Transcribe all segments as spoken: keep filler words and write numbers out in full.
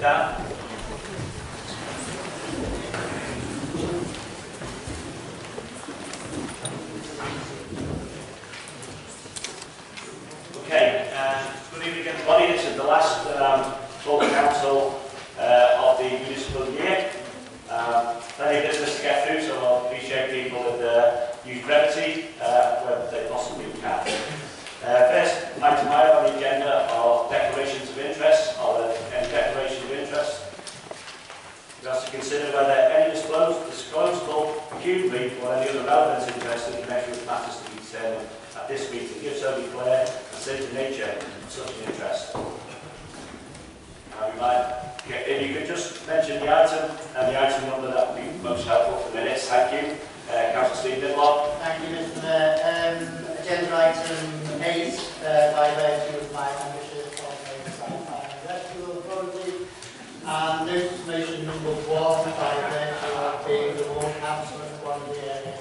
sit down. Okay, uh, good evening everybody. This is the last um, full council uh, of the municipal year. Um, plenty of business to get through, so I'll appreciate people in the use brevity uh, where they possibly can. Uh, first item on the agenda are declarations of interest, or the declaration of interest. We have to consider whether any disclosed, disclosable, pecuniary, or any other relevant interest in connection with matters to be determined at this meeting. If so, declare and state the nature of such an interest. Now, we might, if you could just mention the item and the item number, that would be most helpful for the minutes. Thank you. Uh, Councillor Steve Didlock. Thank you, Mister Mayor. Um, agenda item. Eight, uh, by virtue of my membership of the Science Rescue Authority, and notice motion number one by virtue of being the ward councillor in one of the areas.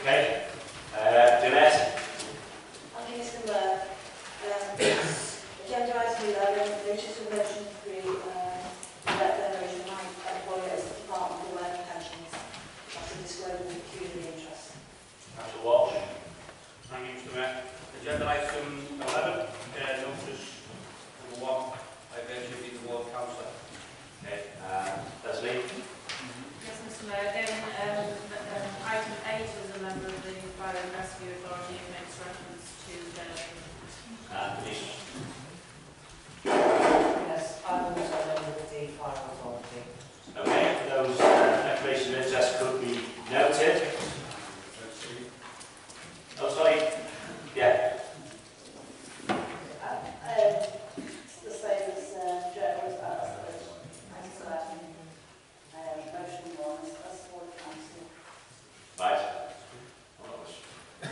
Okay, uh, Jeanette. I think it's the work. Um, agenda item eleven, notice of motion three, uh, that declaration might employ as the Department of Work and Pensions after disclosing the community. Councillor Walsh. Thank you, Mister Mayor. Agenda item eleven, uh, notice number one, I venture to be the ward councillor. Okay, uh, Leslie. Yes, Mister Mayor, again, um, um, item eight is a member of the Fire and Rescue Authority and makes reference to their... Uh, Denise. Yes, I'm also a member of the Fire Authority. Okay, those uh, declarations of interest could be noted. Oh, sorry. Yeah. Uh, uh, it's the same as uh, Joe was about us, but it's um, uh, motion one as the Board Council. Right.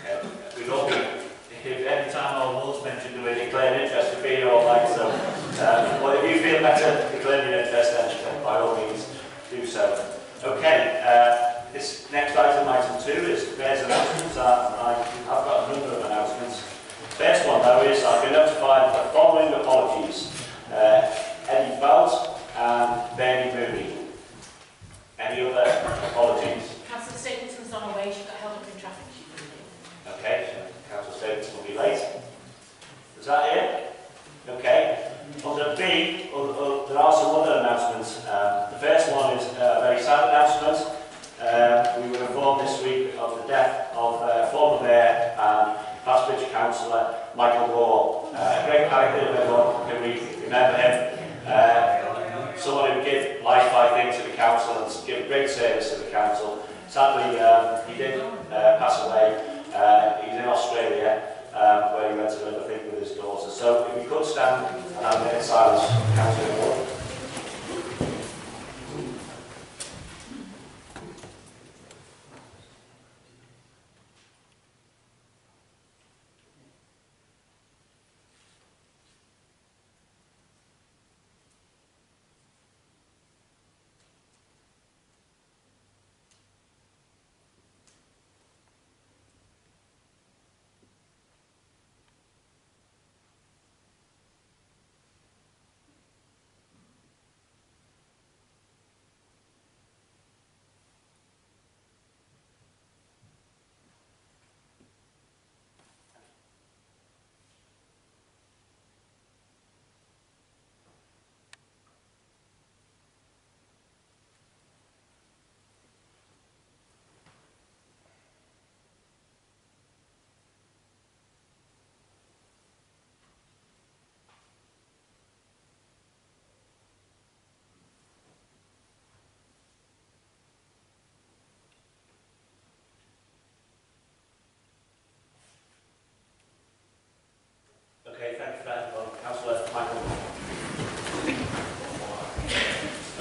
Okay. We'd all be, if every time our rules mentioned the way declare an interest would be all right, so, um, well, if you feel better declaring an interest, then by all means do so. Okay. Uh, This next item, item two, is various announcements. I, I've got a number of announcements. First one, though, is I've been notified of the following apologies: uh, Eddie Felt and Bernie Mooney. Any other apologies? Councillor Stapleton's on her way. She got held up in traffic. Okay, Councillor Stapleton will be late. Is that it? Okay. Under B, there are some other announcements. Um, the first one is a very sad announcement. Uh, we were informed this week of the death of uh, former mayor and Fastbridge councillor Michael Wall. Uh, a great character, everyone can remember him. Uh, someone who gave life, I think, to the council and gave great service to the council. Sadly, um, he did uh, pass away. Uh, he's in Australia, um, where he went to live, I think, with his daughter. So if we could stand and have a minute of silence for Councillor Wall. Okay, thank you for that, well, Councillor Michael.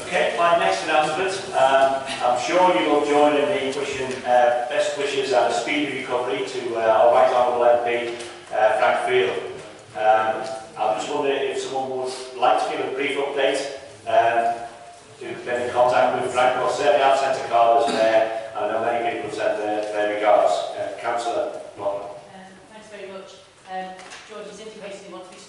Okay, my next announcement. Um, I'm sure you will join in the wishing uh, best wishes and a speedy recovery to uh, our Right Honourable M P, uh, Frank Field. Um, I just wonder if someone would like to give a brief update. Um, to get in contact with Frank, or certainly I've sent a card as mayor. I know many people have sent their, their regards. Uh, Councillor Lawler. Um, thanks very much. Um, George is intimating he wants to be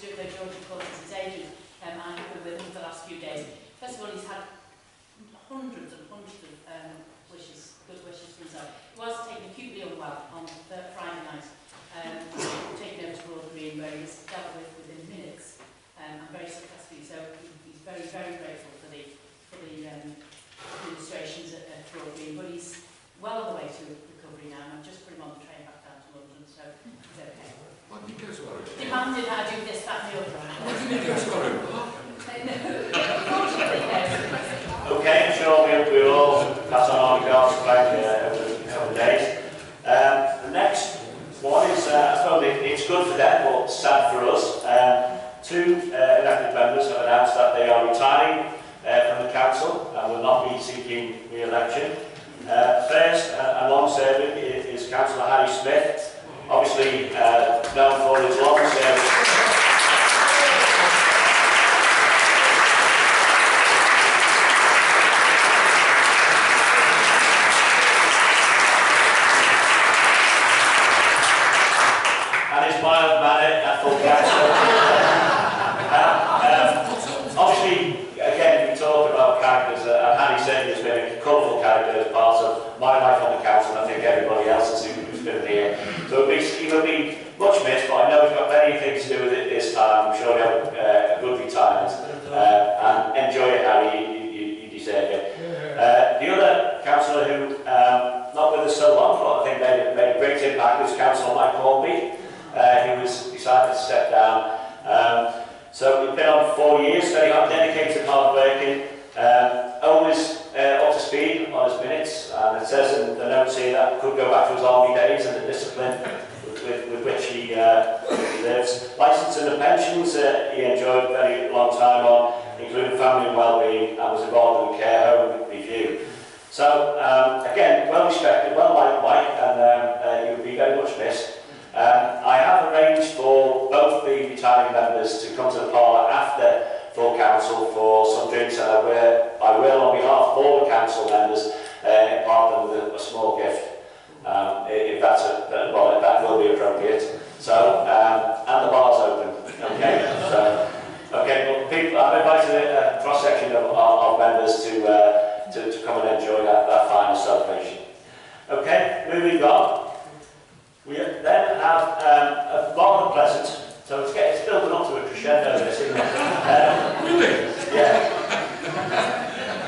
mum did how to do this, that, and the other. What do you mean you just got to? Okay, I'm sure we'll, we'll all pass on our regards back uh, over the couple of days. Um, the next one is, uh, I suppose it, it's good for them, but sad for us. Um, two uh, elected members have announced that they are retiring uh, from the council and will not be seeking re-election. Uh, first uh, and long-serving is, is Councillor Harry Smith, obviously uh, known for his long service. And his mild manner at full council. um, um, obviously, again, we talk about characters, uh, and Harry certainly has been a colourful character as part of my life on the council, and I think everybody else is who's been here. So he will be much missed, but I know he's got many things to do with it this time. I'm sure he'll have uh, a good retirement. Uh, and enjoy it, Harry, you, you, you deserve it. Uh, the other councillor who, um, not with us so long, but I think made, made a great impact was Councillor Mike Hornby, uh, who was decided to step down. Um, so we've been on for four years, very dedicated, hard working, um, always Uh, up to speed on his minutes, and it says in the notes here that could go back to his army days and the discipline with, with, with which he, uh, he lives. Licensing and pensions uh, he enjoyed a very long time on, including family and well-being, and was involved in the care home review. So um, again, well respected, well liked Mike, and um, uh, he would be very much missed. Um, I have arranged for both the retiring members to come to the parlour after full council for some drinks, and I will, I will on behalf of all the council members, uh, impart them with a, a small gift, um, if that's a, well, if that will be appropriate. So, um, and the bar's open. Okay, so, okay, well, people, I've invited a, a cross section of, of members to, uh, to to come and enjoy that, that final celebration. Okay, moving on. We then have um, a rather pleasant. So it's, it's building up to a crescendo, this, isn't it? Um, really? Yeah.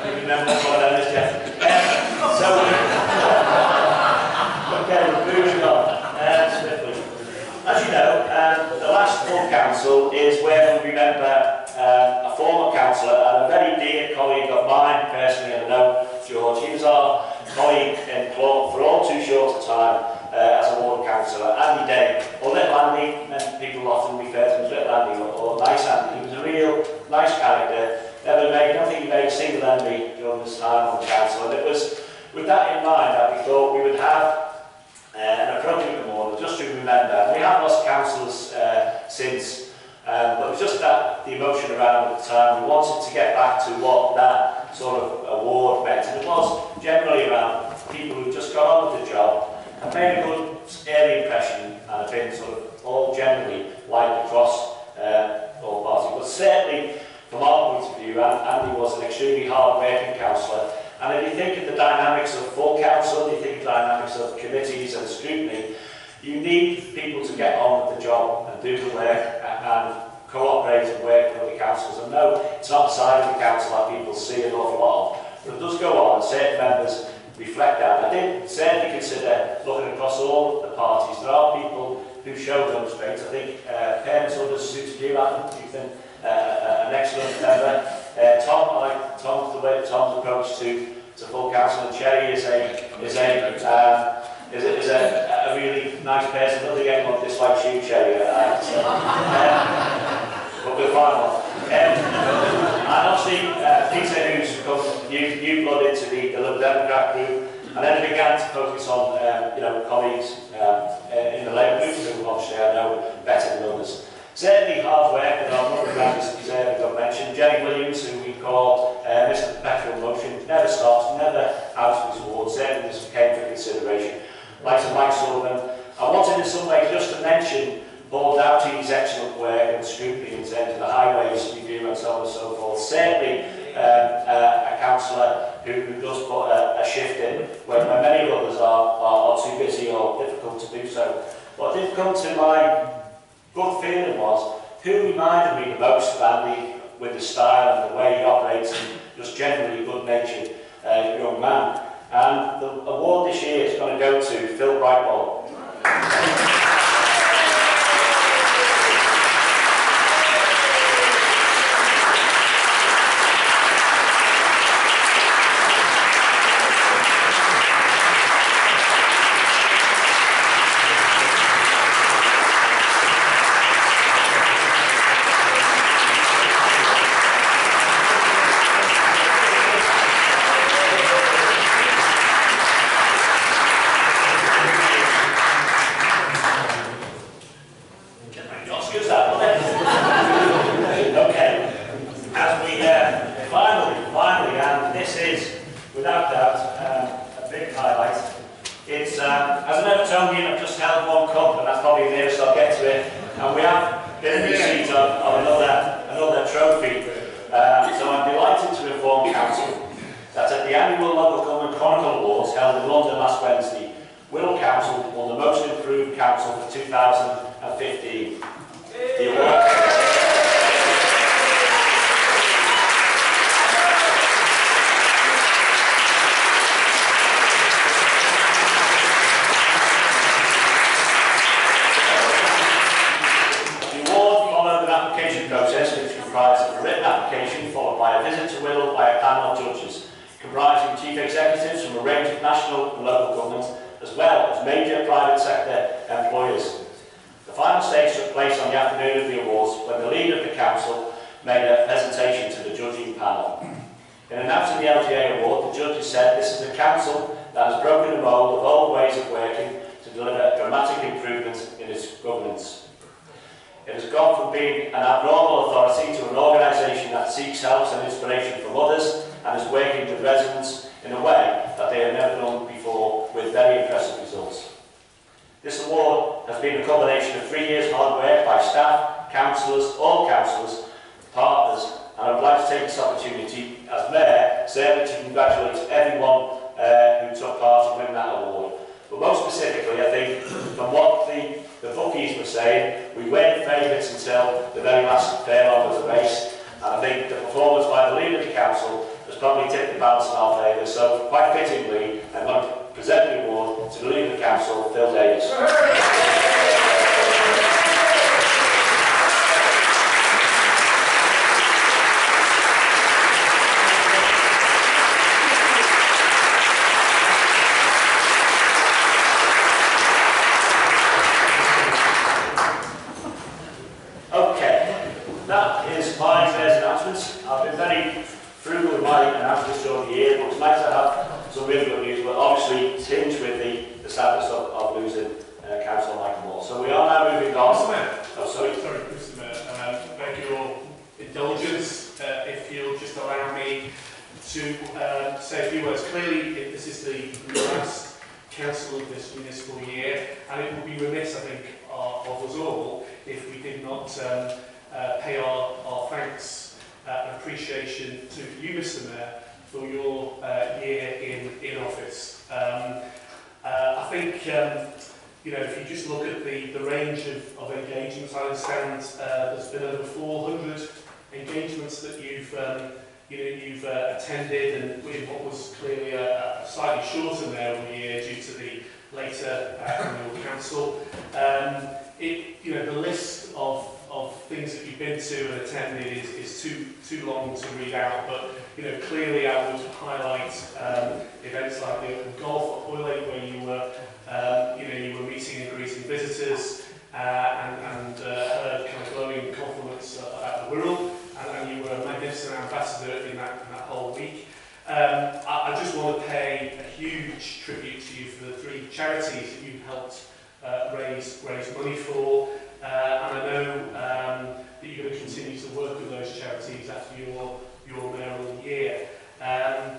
You remember what's going on this, Jeff? Um, so, uh, okay, moving on. Uh, swiftly. As you know, um, the last full council is where we remember uh, a former councillor and a very dear colleague of mine, personally, and I know George. He was our colleague in Claw for all too short a time. Uh, as a ward councillor, Andy Day, or Little Andy, and people often refer to him as Little Andy, or, or Nice Andy. He was a real nice character, never made, I don't think he made a single enemy during this time on the council, and it was with that in mind that we thought we would have uh, an appropriate memorial, just to remember, and we have lost councillors uh, since, um, but it was just that, the emotion around at the time, we wanted to get back to what that sort of award meant, and it was generally around people who just got on with the job, and made a good early impression, and have been sort of all generally liked across uh, all parties. But certainly, from our point of view, Andy was an extremely hard-working councillor. And if you think of the dynamics of full council, if you think of the dynamics of committees and scrutiny, you need people to get on with the job and do the work and, and cooperate and work with the councils. And no, it's not the side of the council that people see an awful lot of, but it does go on, and certain members reflect that. I did certainly consider looking across all the parties. There are people who show those traits. I think uh, Pam's order suited you, Adam. You've been uh, uh, an excellent member. Uh, Tom, I like Tom's the way Tom's approach to, to full council, and Cherry is a is a um, is a, is a, a really nice person. Nothing anyone dislikes you, Cherry. Uh, so, um, but we'll find one. Um, And obviously, uh, Peter, who's come new, new blood into the, the Liberal Democrat group, and then began to focus on um, you know, colleagues um, in the Labour group, who obviously I know better than others. Certainly hard work, and our other members deserve to mention. Jenny Williams, who we call uh, Mister Perpetual Motion, never stops, never out of his ward, certainly this came for consideration. Like to Mike Sullivan, I wanted in some way just to mention Paul Doughty's excellent work and scrutiny in terms of the highways review and so on and so forth. Certainly um, uh, a councillor who, who does put a, a shift in when many others are, are, are too busy or difficult to do so. What did come to my gut feeling was who reminded me the most of Andy with his style and the way he operates and just generally good-natured uh, young man. And the award this year is going to go to Phil Brightwell. this is, without doubt, uh, a big highlight. It's, uh, as an Evertonian, I've just held one cup, and that's probably the nearest I'll get to it. And we have been in receipt of, of another, another trophy. Uh, so I'm delighted to inform Council that at the annual Local Government Chronicle Awards held in London last Wednesday, Will Council won the Most Improved Council for two thousand fifteen. The award. Comprising chief executives from a range of national and local governments, as well as major private sector employers. The final stage took place on the afternoon of the awards, when the leader of the council made a presentation to the judging panel. In announcing the L G A award, the judges said this is the council that has broken the mould of old ways of working to deliver dramatic improvements in its governance. It has gone from being an abnormal authority to an organisation that seeks help and inspiration from others, and is working with residents in a way that they have never done before, with very impressive results. This award has been a combination of three years' hard work by staff, councillors, all councillors, partners, and I would like to take this opportunity as Mayor certainly to congratulate everyone uh, who took part in winning that award. But most specifically, I think, from what the, the bookies were saying, we weren't favourites until the very last furlong of the race, and I think the performance by the leader of the council has probably tipped the balance in our favour, so quite fittingly, I'm going to present the award to the leader of the council, Phil Davies. Okay, that is my first announcements. I've been very frugal with my announcements during the year, but it's nice to have some really good news, but obviously it's hinged with the, the sadness of, of losing uh, Councillor Michael Moore. So we are now moving on. Oh, sorry. Sorry, Mister Mayor. Um, thank you all. Indulgence, uh, if you'll just allow me to uh, say a few words. Clearly, if this is the last council of this municipal year, and it would be remiss, I think, uh, of us all if we did not um, uh, pay our, our thanks. Uh, appreciation to you, Mister Mayor, for your uh, year in, in office. Um, uh, I think, um, you know, if you just look at the, the range of, of engagements, I understand uh, there's been over four hundred engagements that you've, um, you know, you've uh, attended, and with what was clearly a, a slightly shorter mayoral year due to the later annual council. Um, it, you know, the list of of things that you've been to and attended is, is too too long to read out, but you know clearly I would highlight um, events like the golf at Hoylake, where you were um, you know you were meeting and greeting visitors uh, and, and uh, heard kind of glowing compliments about the Wirral, and, and you were a magnificent ambassador in that, in that whole week. Um, I, I just want to pay a huge tribute to you for the three charities that you helped uh, raise raise money for. Uh, and I know um, that you're going to continue to work with those charities after your your mayoral year. Um,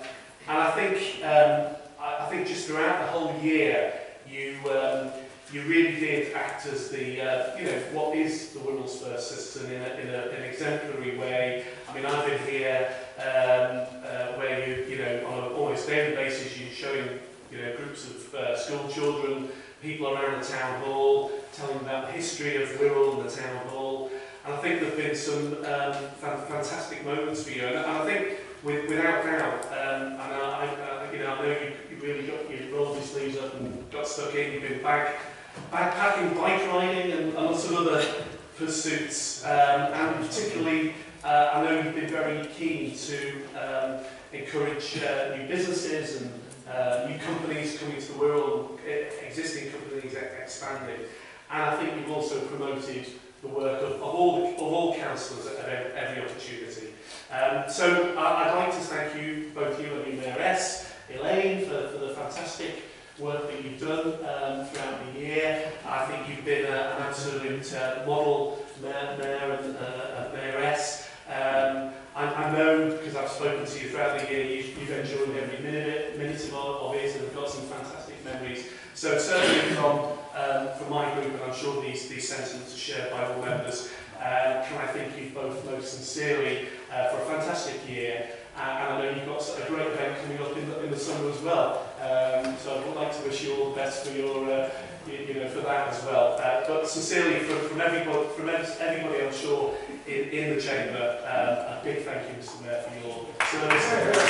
and I think um, I, I think just throughout the whole year, you um, you really did act as the uh, you know what is the Wirral's first citizen in, a, in a, an exemplary way. I mean, I've been here um, uh, where you you know on an almost daily basis you're showing you know groups of uh, school children, people around the town hall, telling about the history of Wirral and the town hall. And I think there have been some um, fan fantastic moments for you. And, and I think, with, without doubt, um, and I, I, you know, I know you, you really got you rolled your sleeves up and got stuck in. You've been back, backpacking, bike riding, and, and lots of other pursuits. Um, and particularly, uh, I know you've been very keen to um, encourage uh, new businesses and Uh, new companies coming to the world, existing companies expanding, and I think you've also promoted the work of, of all the, of all councillors at every opportunity. Um, so I, I'd like to thank you, both you and your Mayoress, Elaine, for, for the fantastic work that you've done um, throughout the year. I think you've been a, an absolute uh, model mayor, mayor and uh, mayoress. Um, I, I know, because I I've spoken to you throughout the year, you've, you've enjoyed every minute, minute of it, and I've got some fantastic memories. So certainly from, um, from my group, and I'm sure these, these sentiments are shared by all members, uh, can I thank you both most sincerely uh, for a fantastic year. Uh, and I know you've got a great event coming up in the, in the summer as well. Um, so I would like to wish you all the best for your, uh, you, you know, for that as well. Uh, but sincerely, from, from everybody, from everybody, I'm sure in, in the chamber, um, a big thank you, Mister Mayor, for your service.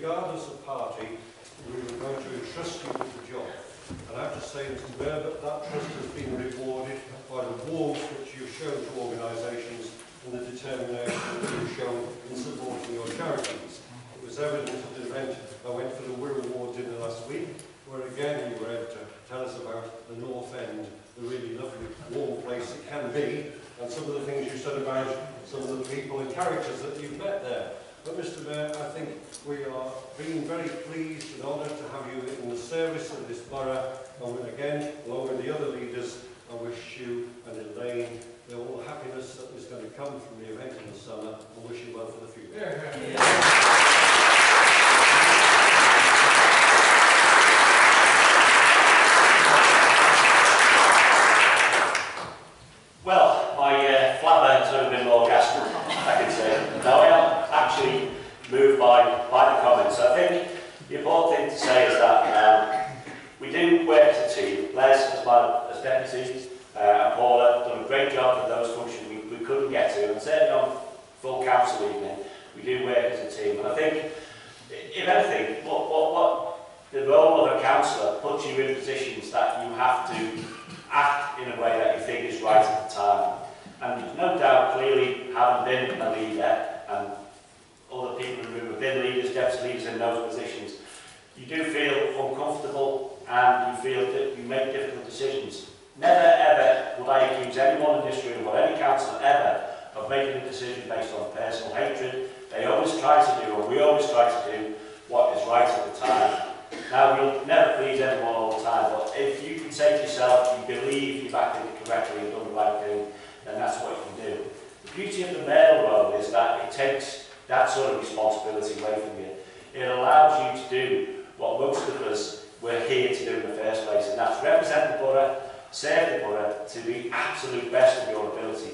regardless of party, we were going to entrust you with the job. And I have to say, Mister Mayor, that that trust has been rewarded by the warmth which you've shown to organisations and the determination that you've shown in supporting your charities. It was evident at the event I went for the Wirral Award dinner last week, where again you were able to tell us about the North End, the really lovely, warm place it can be, and some of the things you said about some of the people and characters that you've met there. But Mister Mayor, I think we are being very pleased and honoured to have you in the service of this borough, and again, along with the other leaders, I wish you and Elaine the all happiness that is going to come from the event in the summer, and wish you well for the future. Yeah, yeah. Yeah. Well, my uh, flatbirds would have been more gasp, I can say. Now, I am actually moved by, by the comments. So I think the important thing to say is that um, we do work as a team. Les, as well as Deputy, uh, and Paula, done a great job in those functions we, we couldn't get to. And certainly on full council evening, we do work as a team. And I think, if anything, what, what, what the role of a councillor puts you in positions that you have to act in a way that you think is right at the time. And no doubt, clearly, having been a leader, and other people in the room have been leaders, deputy leaders in those positions, you do feel uncomfortable and you feel that you make difficult decisions. Never ever would I accuse anyone in this room or any councillor ever of making a decision based on personal hatred. They always try to do, or we always try to do, what is right at the time. Now, we'll never please everyone all the time, but if you can say to yourself, you believe you've acted correctly and done the right thing, then that's what you can do. The beauty of the mayor role is that it takes that sort of responsibility away from you. It allows you to do what most of us were here to do in the first place, and that's represent the borough, serve the borough to the absolute best of your ability.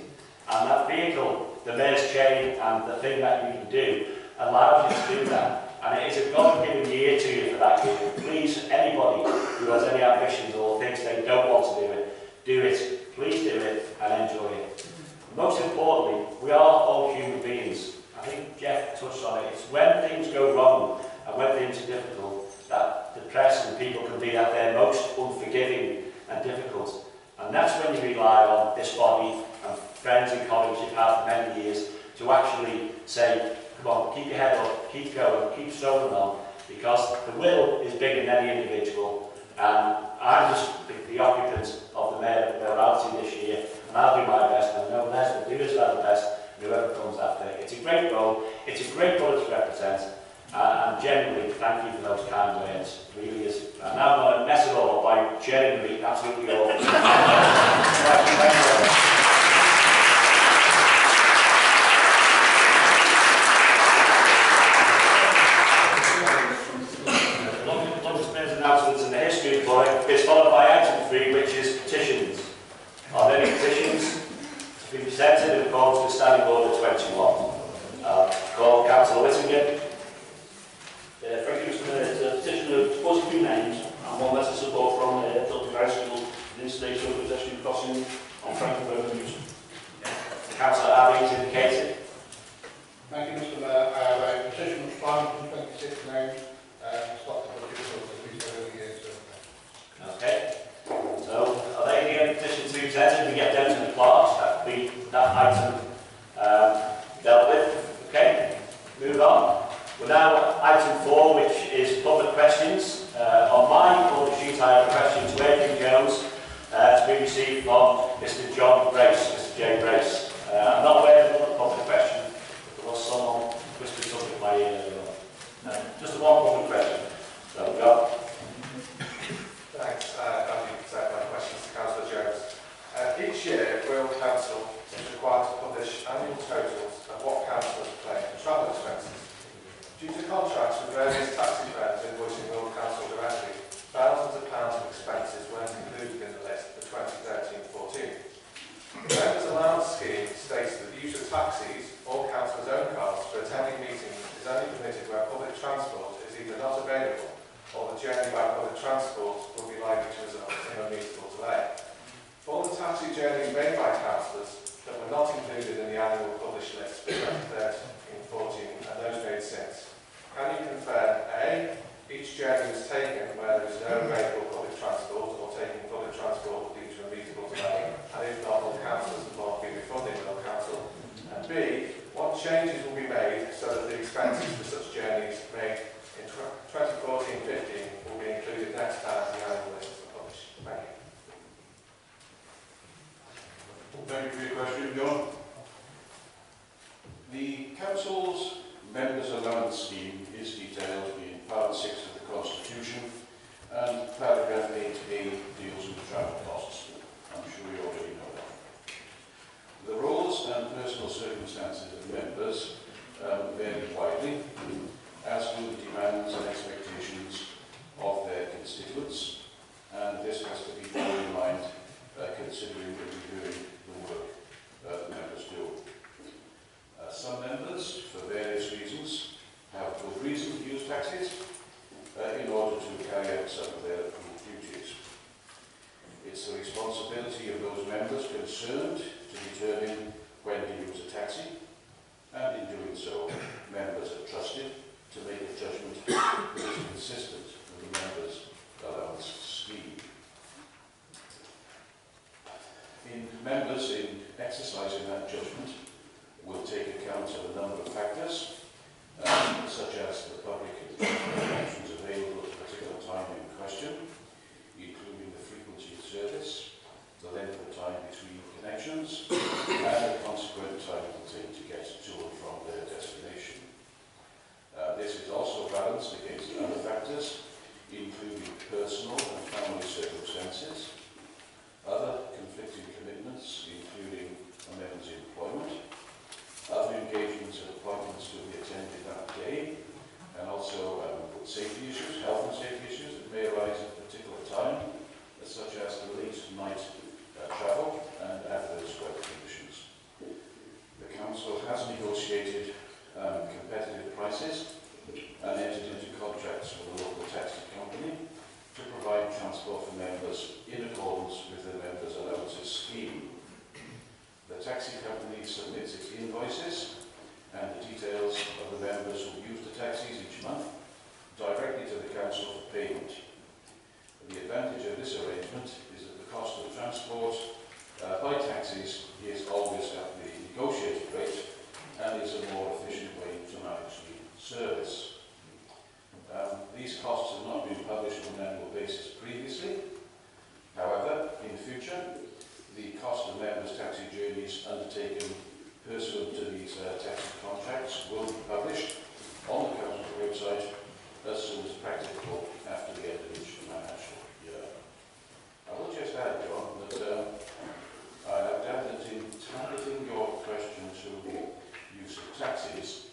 And that vehicle, the mayor's chain, and the thing that you can do, allows you to do that. And it is a God-given year to you for that year. Please, anybody who has any ambitions or thinks they don't want to do it, do it. Please do it and enjoy it. Most importantly, we are all human beings. I think Jeff touched on it. It's when things go wrong and when things are difficult that the press and people can be at their most unforgiving and difficult. And that's when you rely on this body and friends and colleagues you've had for many years to actually say, come on, keep your head up, keep going, keep strolling on, because the will is bigger than any individual. And I'm just the, the occupant of the mayor morality this year, and I'll do my best, and I know Les will do his well best, and whoever comes after. It's a great role, it's a great role to represent, uh, and genuinely, thank you for those kind words. It really is. And I'm going to mess it all up by genuinely, absolutely all. Thank you, thank you. It's followed by item three, which is petitions. Are there any petitions to be presented in accordance with Standing Order twenty-one? Uh, call Councillor Whittingham. Uh, thank you, Mister Mayor. It's a petition of forty-two names and one letter support from uh, Phil Davies in Station of Pedestrian Crossing on Frankford Avenue. Councillor Abbey is indicated. Thank you, Mister Mayor. Uh, a petition of five hundred twenty-six names uh, stopped at the Beechwood. Okay, so are there any petitions to be presented? We get down to the clerks, that we that item um, dealt with. Okay, move on. We're now at item four, which is public questions. Uh, on my public sheet, I have a question to Adrian Jones uh, to be received from Mister John Brace, Mister J. Brace. Uh, I'm not aware of another public question, but there was someone whispered something in my ear earlier on. No, just one public question. So we've got. Thanks. Uh, I'll be presenting my questions to Councillor Jones. Uh, each year, Royal Council is required to publish annual totals of what councillors pay for travel expenses. Due to contracts with various taxi firms invoicing Royal Council directly, thousands of pounds of expenses weren't included in the list for twenty thirteen fourteen. The Members' Allowance Scheme states that the use of taxis or councillors' own cars for attending meetings is only permitted where public transport is either not available or the journey by public transport will be likely to result in a meaningful delay. For all the taxi journeys made by councillors that were not included in the annual published list for twenty thirteen fourteen and those made since, can you confirm expenses for such journeys made in twenty fourteen fifteen will be included next time in the annual list published. Thank you. Well, thank you for your question, John. The Council's Members' Allowance Scheme is detailed in Part six of the Constitution, and Paragraph eight A deals with travel costs. I'm sure you already know that. The roles and personal circumstances of members um, vary widely, as do the demands and expectations of their constituents, and this has to be borne in mind uh, considering reviewing the work that the members do. Uh, some members, for various reasons, have good reason to use taxis uh, in order to carry out some of their approved duties. It's the responsibility of those members concerned to determine when to use a taxi, and in doing so, members are trusted to make a judgment that is consistent with the members' allowance scheme. In members, in exercising that judgment, will take account of a number of factors, um, such as the public options available at a particular time in question, including the frequency of service, the length of time between connections, and the consequent time it will take to get to and from their destination. Uh, this is also balanced against other factors, including personal and family circumstances, other conflicting commitments, including a member's employment, other engagements and appointments to be attended that day, and also um, safety issues, health and safety issues that may arise at a particular time, such as late night uh, travel and adverse weather conditions. The Council has negotiated um, competitive prices and entered into contracts with the local taxi company to provide transport for members in accordance with the Members' Allowances Scheme. The taxi company submits its invoices and the details of the members who use the taxis each month directly to the Council for payment. The advantage of this arrangement is that the cost of transport uh, by taxis is always at the negotiated rate and is a more efficient way to manage the service. Um, these costs have not been published on an annual basis previously. However, in the future, the cost of members' taxi journeys undertaken pursuant to these uh, taxi contracts will be published on the Council website as soon as practicable after the end of each financial year. I will just add, John, that uh, I have gathered in targeting your question to the use of taxis,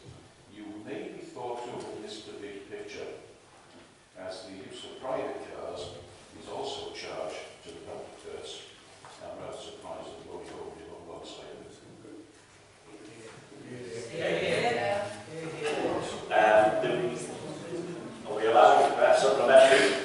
you may be thought to miss the big picture, as the use of private cars is also charged to the public purse. I'm rather surprised that we're only on one side of it. Yeah. Yeah. Um, are we allowed to pass supplementary?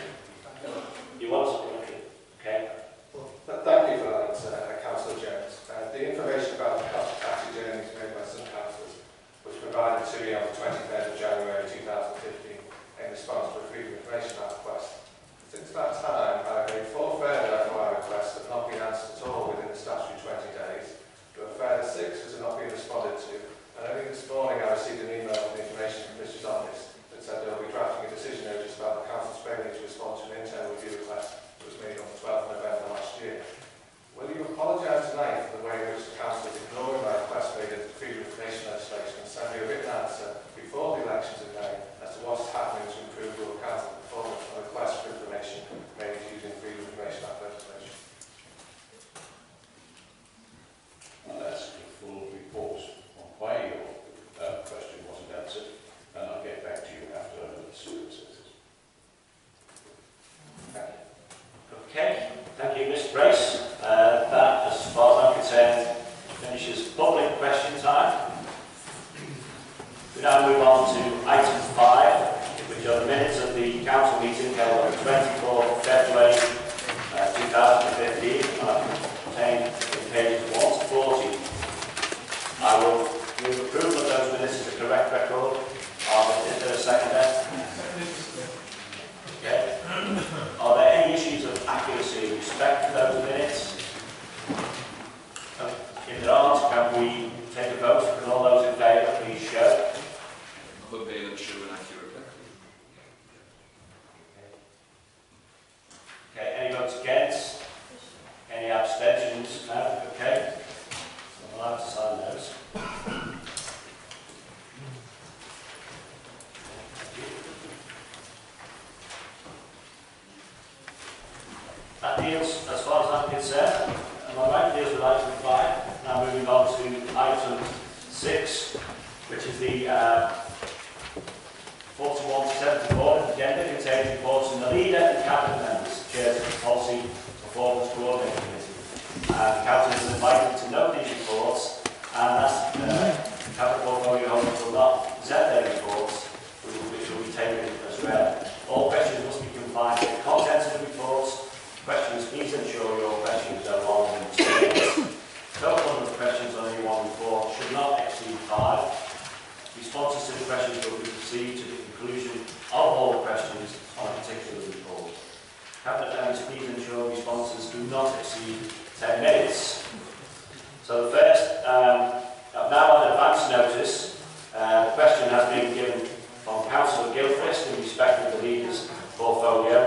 You want supplementary? Okay. Well, thank you for that, uh, Councillor Jones. Uh, the information about the cost of taxi journeys made by some councils was provided to me on the twenty-third of January two thousand fifteen in response to a freedom of information request. Since that time, I've made four further F Y I requests that have not been answered at all within the statutory twenty days, but a further six has not been responded to, and only this morning I received an email with information from Mr Office that said they'll be drafting a decision notice about the Council's failure to respond to an internal review request that was made on the twelfth of November last year. Will you apologise tonight for the way in which the Council is ignoring my request made under the Freedom of Information legislation and send me a written answer before the elections in May as to what's happening to improve your Council performance on requests for information made using Freedom of Information Act legislation? I'll ask a full report on why your uh, question wasn't answered, and I'll get back to you after another series. Thank you. Okay, thank you, Mister Brace. Uh, that, as far as I'm concerned, finishes public question time. We now move on to item five, which are the minutes of the Council meeting held on the twenty-fourth of February two thousand fifteen, contained in pages one to forty. I will move approval of those minutes as a correct record. Uh, is there a second there? Okay. Are there any issues of accuracy in respect to those minutes? Um, if there aren't, can we take a vote? Can all those in favour please show? I appeals, as far as I'm concerned, am I right? There's the item five. Now moving on to item six, which is the uh, forty-one to seventy-four in the agenda, contains reports from the leader and cabinet members, chairs of the policy performance coordinating committee. Uh, the council is invited to note these reports, and as uh, the cabinet portfolio holders will not present their reports, which will be taken as read. All questions must be confined to the contents of the reports. Questions, please ensure your questions are long and serious. Total number of questions on any one report should not exceed five. Responses to the questions will be received to the conclusion of all questions on a particular report. Cabinet members, please ensure responses do not exceed ten minutes. So the first, um, now on advance notice, uh, the question has been given from Councillor Gilchrist in respect of the leader's portfolio,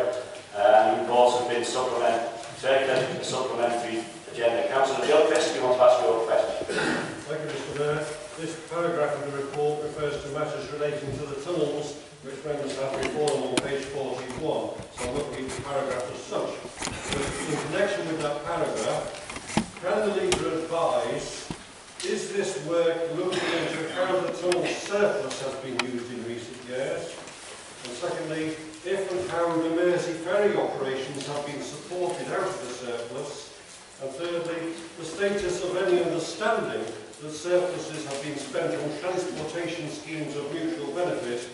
uh, and reports have been supplement, circulated for supplementary agenda. Councillor Gilchrist, do you want to ask your question? Thank you, Mr Mayor. This paragraph of the report refers to matters relating to the tunnels which members have reformed on page forty-one, so I'm looking at the paragraph as such. But in connection with that paragraph, can the leader advise, is this work looking into how the tunnel surplus has been used in recent years? And secondly, if and how the Mersey ferry operations have been supported out of the surplus? And thirdly, the status of any understanding that surpluses have been spent on transportation schemes of mutual benefit?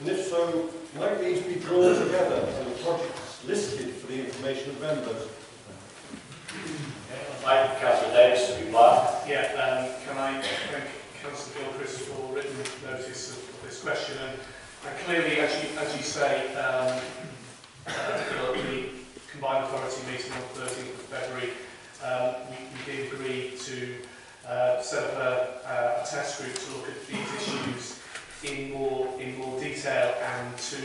And if so, might these be drawn together and the projects listed for the information of members? I'd like Councillor Davies to be black. Yeah, um, can I thank Councillor Gilchrist for written notice of this question? And, and clearly, as you, as you say, um, uh, the Combined Authority meeting on thirteenth of February, um, we, we did agree to uh, set up a, a test group to look at these issues in more in more detail and to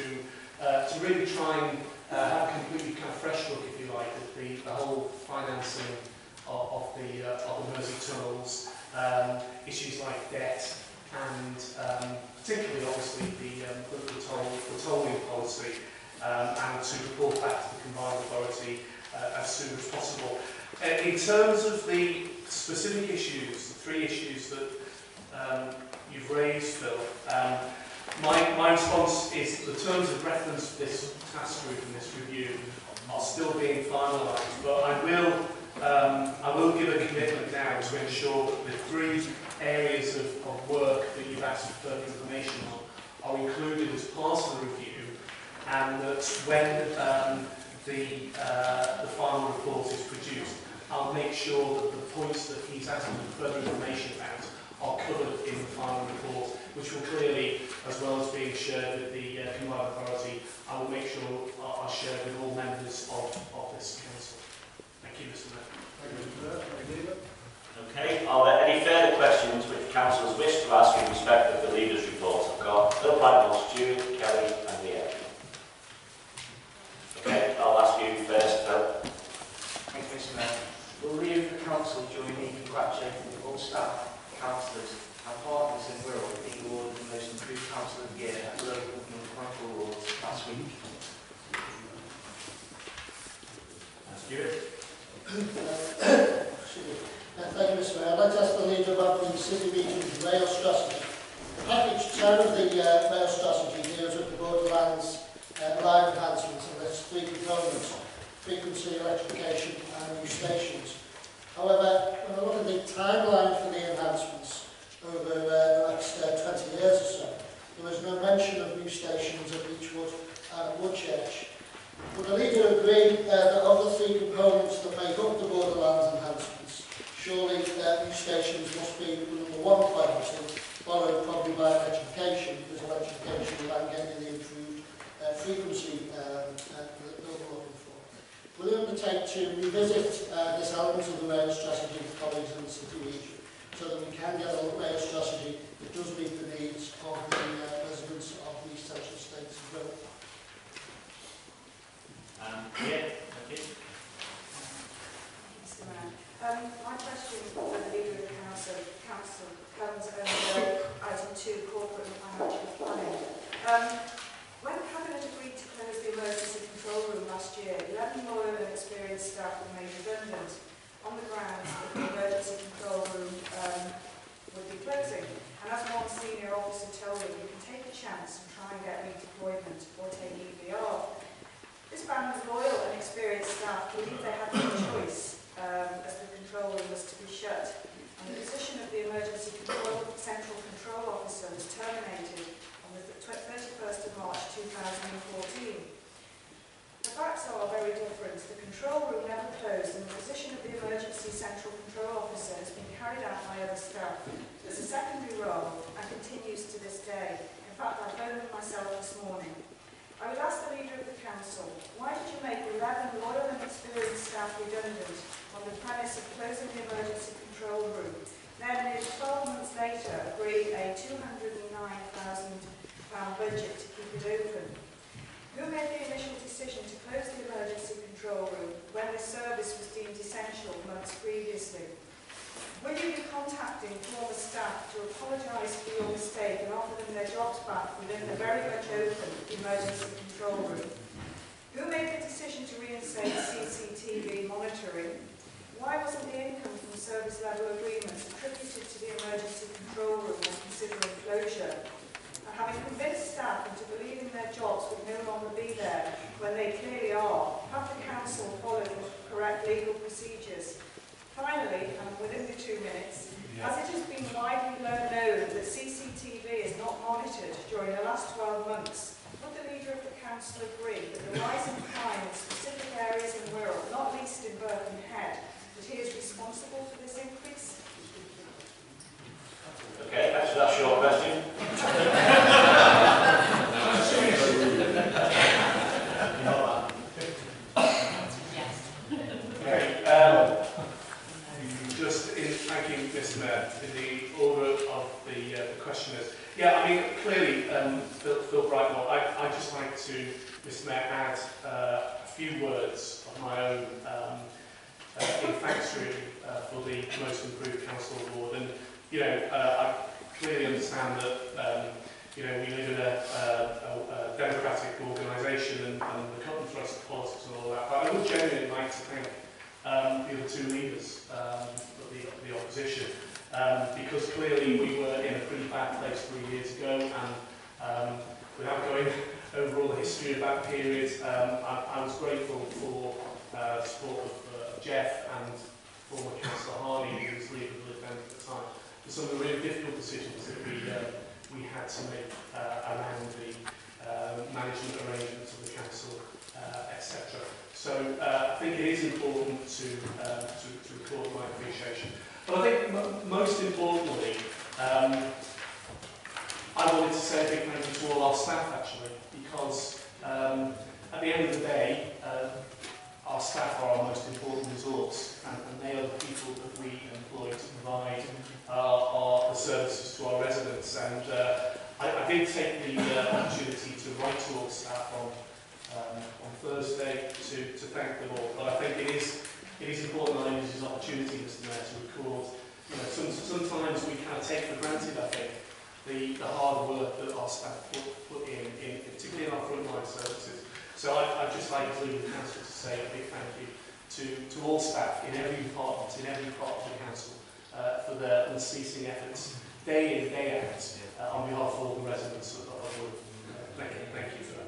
uh, to really try and uh, have a completely kind of fresh look, if you like, at the, the whole financing of the, uh, of the Mersey tunnels, um, issues like debt, and um, particularly obviously the, um, the, the, toll, the tolling policy, um, and to report back to the Combined Authority uh, as soon as possible. Uh, in terms of the specific issues, the three issues that um, you've raised, Phil, um, my, my response is the terms of reference for this task group and this review are still being finalised, but I will Um, I will give a commitment now to ensure that the three areas of, of work that you've asked for further information on are included as part of the review, and that when um, the, uh, the final report is produced, I'll make sure that the points that he's asked for further information about are covered in the final report, which will clearly, as well as being shared with the uh, Combined Authority, I will make sure are shared with all members of, of this council. Thank you, Mister Mayor. Okay, are there any further questions which councillors wish to ask in respect of the leaders' reports? I've got Phil Brightwell, Stuart, Kelly and Leah. Okay, I'll ask you first, Phil. Thank you, Mister Mayor. Will Leah of the Council join me in congratulating all staff, councillors and partners in Wirral with the award of the most improved council of the year at the Local Government Council Awards last week? Stuart. Uh, thank you, Mister Mayor. I'd like to ask the leader about the City Region's rail strategy. Package two of the uh, rail strategy deals with the borderlands uh, line enhancements, and there's three components: frequency, electrification, and new stations. However, when I look at the timeline for the enhancements over uh, the last uh, twenty years or so, there was no mention of new stations at Beechwood and at Woodchurch. Would the leader agree uh, that of the three components that make up the borderlands enhancements, surely uh, new stations must be the number one priority, followed probably by electrification, because electrification will then get you the improved uh, frequency um, uh, that we're looking for? Will you undertake to revisit uh, this element of the rail strategy with colleagues in the City Region, so that we can get a rail strategy that does meet the needs of the uh, residents of the central states as well? Um, yeah, okay. um, my question for the leader of the council, council comes under item two, corporate and financial planning. Um, when the cabinet agreed to close the emergency control room last year, eleven more experienced staff band was loyal and experienced staff believed they had no choice um, as the control room was to be shut, and the position of the emergency control, central control officer was terminated on the thirty-first of March two thousand fourteen. The facts are very different. The control room never closed, and the position of the emergency central control officer has been carried out by other staff as a secondary role and continues to this day. In fact, I phoned myself this morning. I would ask the leader of the council, why did you make eleven loyal and experienced staff redundant on the premise of closing the emergency control room? Then, nearly twelve months later, agreed a two hundred and nine thousand pound budget to keep it open. Who made the initial decision to close the emergency control room when the service was deemed essential months previously? Will you be contacting former staff to apologise for your mistake and offer them their jobs back within the very much open emergency control room? Who made the decision to reinstate C C T V monitoring? Why wasn't the income from service level agreements attributed to the emergency control room when considering closure? And having convinced staff into believing their jobs would no longer be there when they clearly are, have the council followed the correct legal procedures? Finally, and within the two minutes, yeah. as it has been widely known that C C T V is not monitored during the last twelve months, would the leader of the council agree that the rise in crime in specific areas in rural, not least in Birkenhead, that he is responsible for this increase? Okay, that's, that's your question. Okay, um, just in thanking Miz Mayor in the order of the, uh, the questioners. Yeah, I mean clearly, um, Phil, Phil Brightwell. I I just like to, Miz Mayor, add uh, a few words of my own. Um, uh, in thanks really uh, for the most improved council award. And, you know, uh, I clearly understand that, um, you know, we live in a, a, a democratic organisation and, and the common thrust of politics and all that, but I would genuinely like to thank um, the other two leaders um, of the, of the opposition, um, because clearly we were in a pretty bad place three years ago, and um, without going over all the history of that period, um, I, I was grateful for uh, the support of uh, Jeff and former Councillor Harney, who was leader of the event at the time, for some of the really difficult decisions that we, uh, we had to make uh, around the uh, management arrangements of the council, uh, et cetera. So uh, I think it is important to, uh, to, to record my appreciation. But I think m most importantly, um, I wanted to say a big thank you to all our staff, actually, because um, at the end of the day, uh, our staff are our most important resource, and, and they are the people that we employ to provide uh, our, the services to our residents. And uh, I, I did take the uh, opportunity to write to all staff on um, on Thursday to, to thank them all. But I think it is it is important that I use this opportunity, Mister Mayor, to record. You know, some, sometimes we kind of take for granted, I think, the, the hard work that our staff put, put in, in, particularly in our frontline services. So I, I'd just like to leave the council to say a big thank you to, to all staff in every department, in every part of the council, uh, for their unceasing efforts, day in, day out, uh, on behalf of all the residents of the world. Thank you, thank you for that.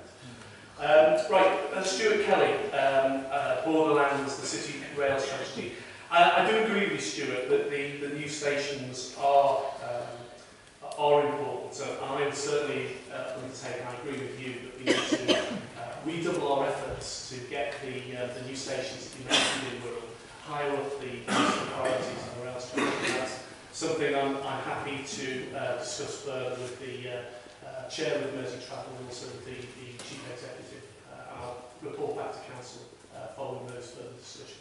Um, right, uh, Stuart Kelly, um, uh, Borderlands, the City Rail Strategy. I, I do agree with you, Stuart, that the, the new stations are, um, are important, so I would certainly uh, undertake, and I agree with you, that we need to redouble our efforts to get the, uh, the new stations that you mentioned in rural higher up the priorities of the rail strategy. That's something I'm, I'm happy to uh, discuss further with the uh, uh, chair of Merseytravel and also with the, the chief executive. Uh, I'll report back to council uh, following those further discussions.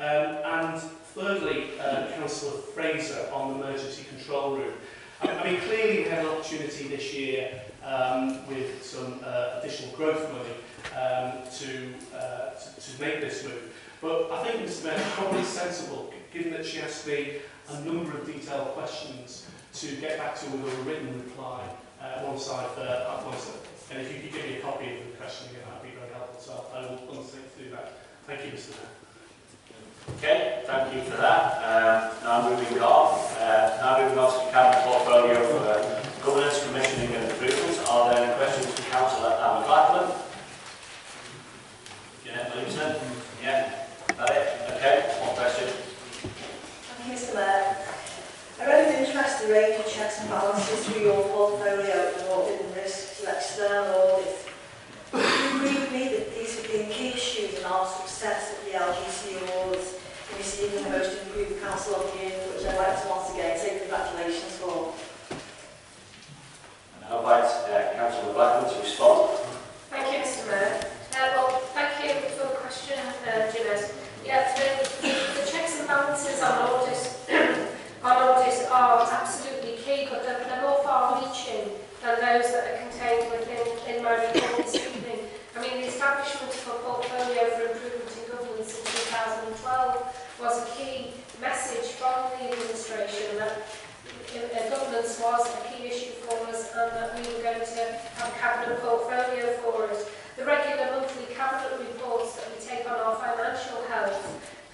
Um, and thirdly, uh, Councillor Fraser on the emergency control room. I mean, clearly we had an opportunity this year um, with some uh, additional growth money um, to, uh, to, to make this move. But I think Miz Mayor is probably sensible, given that she asked me a number of detailed questions, to get back to her with a written reply uh, once I've uh, answered. And if you could give me a copy of the question again, that would be very helpful. So I will undertake to do that. Thank you, Mister Mayor. Okay, thank you for that. Um, now moving on. Uh, now moving on to the Cabinet portfolio for uh, governance, commissioning and approvals. Are there any questions for Councillor Anna McLachlan? evening. I mean, the establishment of a portfolio for improvement in governance in two thousand twelve was a key message from the administration that uh, governance was a key issue for us and that we were going to have a cabinet portfolio for us. The regular monthly cabinet reports that we take on our financial health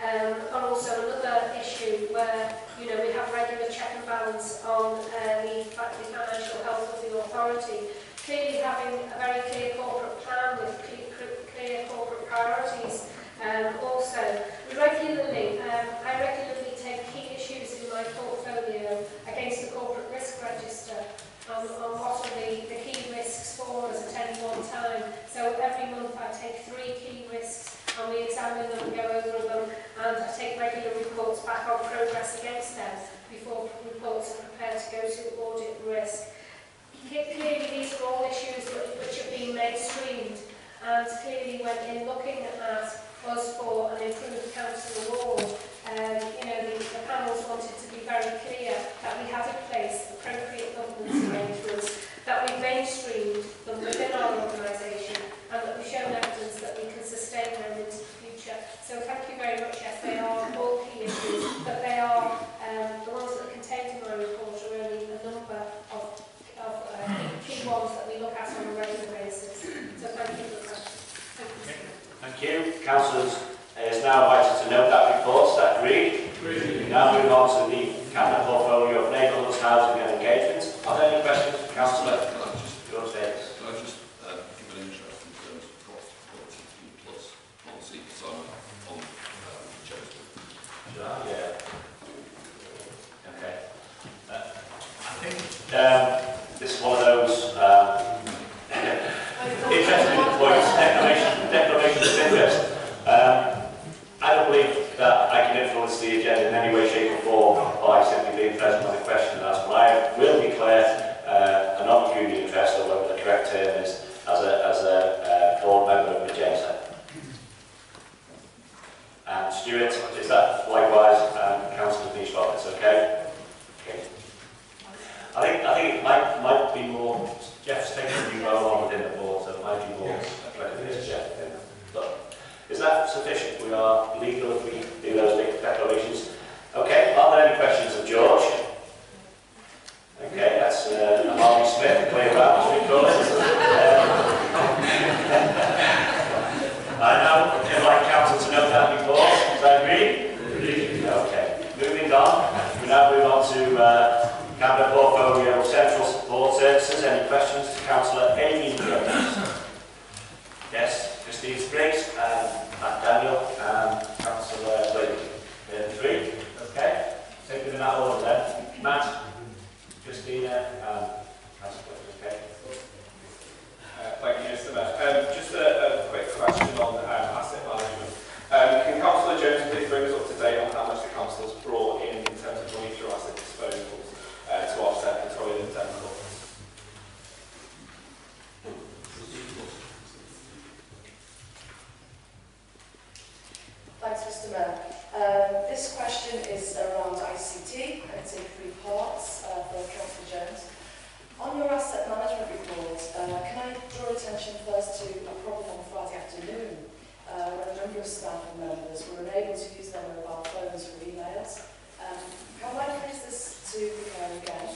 um, are also another issue where, you know, we have regular check and balance on uh, the, the financial health of the authority. Clearly having a very clear corporate plan with clear, clear corporate priorities. Um, also, regularly, um, I regularly take key issues in my portfolio against the corporate risk register on, on what are the, the key risks for us at any one time. So every month I take three key risks and we examine them and go over them, and I take regular reports back on progress against them before reports are prepared to go to audit risk. Clearly these are all issues which have been mainstreamed, and clearly when in looking at us for an improved council law, um, you know, the, the panels wanted to be very clear that we have in place appropriate governance arrangements, that we mainstreamed them within our organisation, and that we've shown evidence that we can sustain them into the future. So thank you very much. Yes, they are all key issues, but they are um, the ones that are contained in my report are really a number of of uh, key ones that we look at on a regular basis. So thank you for that. Thank you. Thank you. Councillors, it is now invited to note that report. Is that agreed? Agreed. We now move on to the cabinet portfolio of neighbourhoods, housing and engagement. Are there any questions for Councillor? Can I just, can I just uh, give an interest in terms of cost forty-three plus policy assignment on the um, Yeah. Okay. Uh, I think... Um, This is one of those um, interesting points, declaration, declaration of interest. Um, I don't believe that I can influence the agenda in any way, shape or form by simply being present with a question and asked, but I will declare uh, an non-pecuniary interest, although the correct term is as a, as a uh, board member of the agenda. And Stuart, is that likewise? Um, Councillor Beechwood, it's okay? I think I think it might might be more. Jeff's taking a new role on within the board, so it might be more. Yes. Yes. Jeff, yeah. But is that sufficient? We are legal if we do those declarations. Okay. Are there any questions of George? Okay. That's uh, Harvey Smith. Clear about three colours. I now would like council to know that before. Is that agreed? Okay. Moving on. We now move on to. Uh, Cabinet Portfolio of Central Support Services. Any questions to Councillor Elaine? Yes, Christine Briggs, um, Matt Daniel, and Councillor Blake. Uh, three. Okay, take it in that order then. Matt, Christina, and Councillor. Okay. Uh, thank you, Mister Mayor. Um, just a, a quick question on um, asset management. Um, can Councillor Jones please bring us up to date on how much the council has brought in in terms of money through asset disposal? Uh, to offset the toilet and temple costs. Thanks, Mister Mayor. Um, this question is around I C T, and it's in three parts uh, for Councillor Jones. On your asset management report, uh, can I draw attention first to a problem on Friday afternoon uh, when a number of staff and members were unable to use their mobile phones for emails? Um, can I raise this to the Mayor again?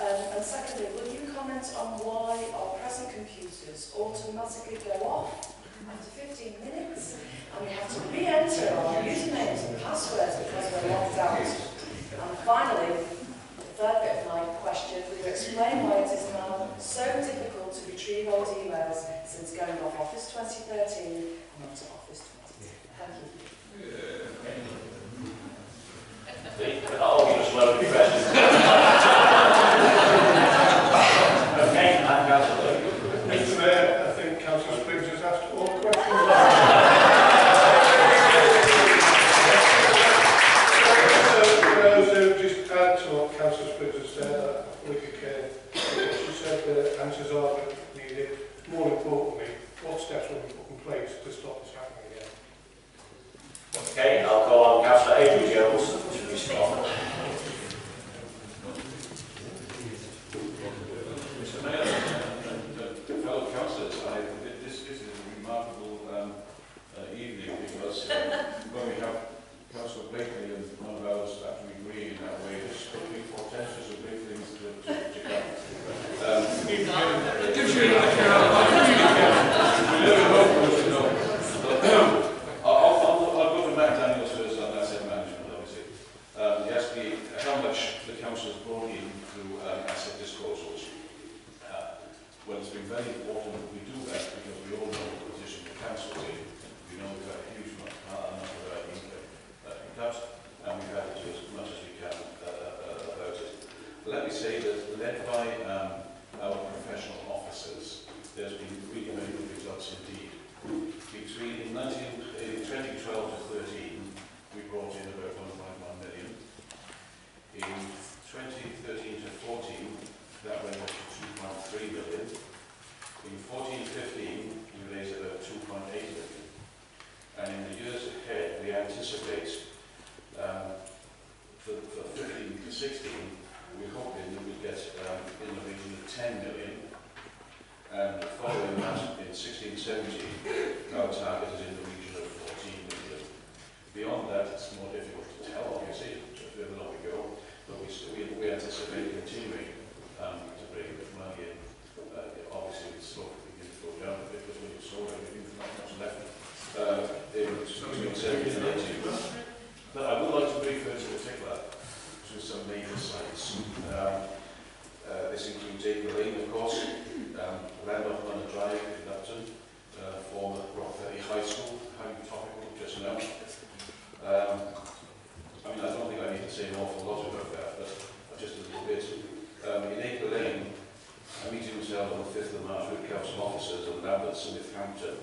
Um, and secondly, will you comment on why our present computers automatically go off after fifteen minutes and we have to re-enter our usernames and passwords because we're locked out? And finally, the third bit of my question, will you explain why it is now so difficult to retrieve old emails since going off Office twenty thirteen and not to Office twenty ten? Thank you. Oh, just loaded questions. Okay, I'm Councillor Luke. Mister Mayor, I think Councillor Spriggs has asked all the questions. So, for those who just add to what Councillor Spriggs has said, I think we can. She said the answers are needed. More importantly, what steps will be put in place to stop this happening again? Okay, I'll call on Councillor Adrian Jones. Mister Mayor and fellow councillors, I serious nature, but I would like to refer to in particular to some major sites. Um, uh, this includes Elaine, of course, um, Landorf on the Drive in Upton, uh, former Rockferry High School, how topical just now. Um, I mean, I don't think I need to say an awful lot about that, but just a little bit. Um, in Acre Lane, I meeting myself on the fifth of March with council officers of Lambeth, Smith, Hampton.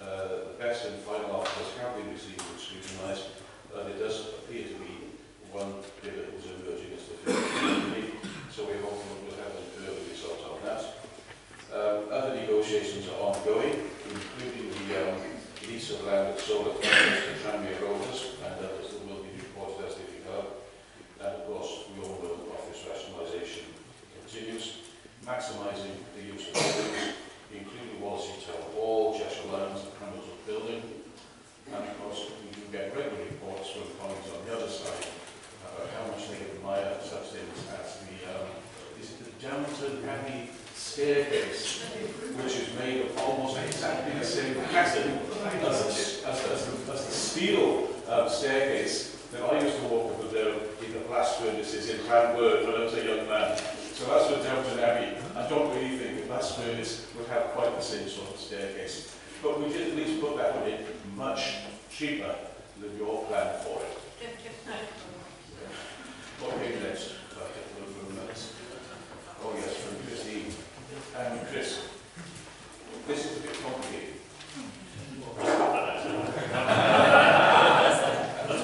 Uh, the best and final offers have been received and scrutinised, and it does appear to be one bidder who's emerging as the fifth. So we're hoping we'll have an early result on that. Um, other negotiations are ongoing, including the um, lease of land at solar farms to Tranmere Rovers, and others that will be reported as they develop. And of course, we all know that office rationalisation continues, maximising the use of buildings, including Walsey Town Hall, Cheshire Lands, and Hamilton Building. And of course, we do get regular reports from colleagues on the other side about how much they admire such things as the, um, is it the Downton Abbey staircase, which is made of almost exactly the same pattern as, as, as, the, as the steel um, staircase that I used to walk up and down in the blast furnaces in Cranworth when I was a young man. So that's what Downton Abbey. I don't really think the blast furnace would have quite the same sort of staircase. But we did at least put that one in much cheaper than your plan for it. What came next? Oh yes, from Christine and Chris. This is a bit complicated. That's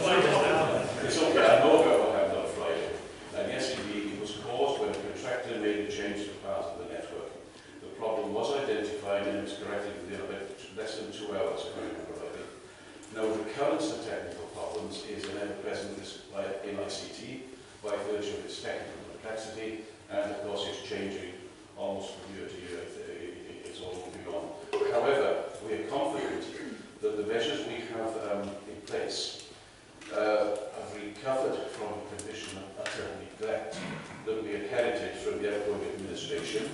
why it's not. It's okay, I know about what happened on Friday. And yes, indeed, it was caused when a contractor made a change to part of the network. The problem was identified and was corrected within less than two hours, if I remember rightly. Now, the recurrence of technical problems is an ever-present in I C T by virtue of its technical complexity. And of course it's changing almost from year to year, it's all moving on. However, we are confident that the measures we have um, in place uh, have recovered from a condition of utter neglect that we inherited from the outgoing administration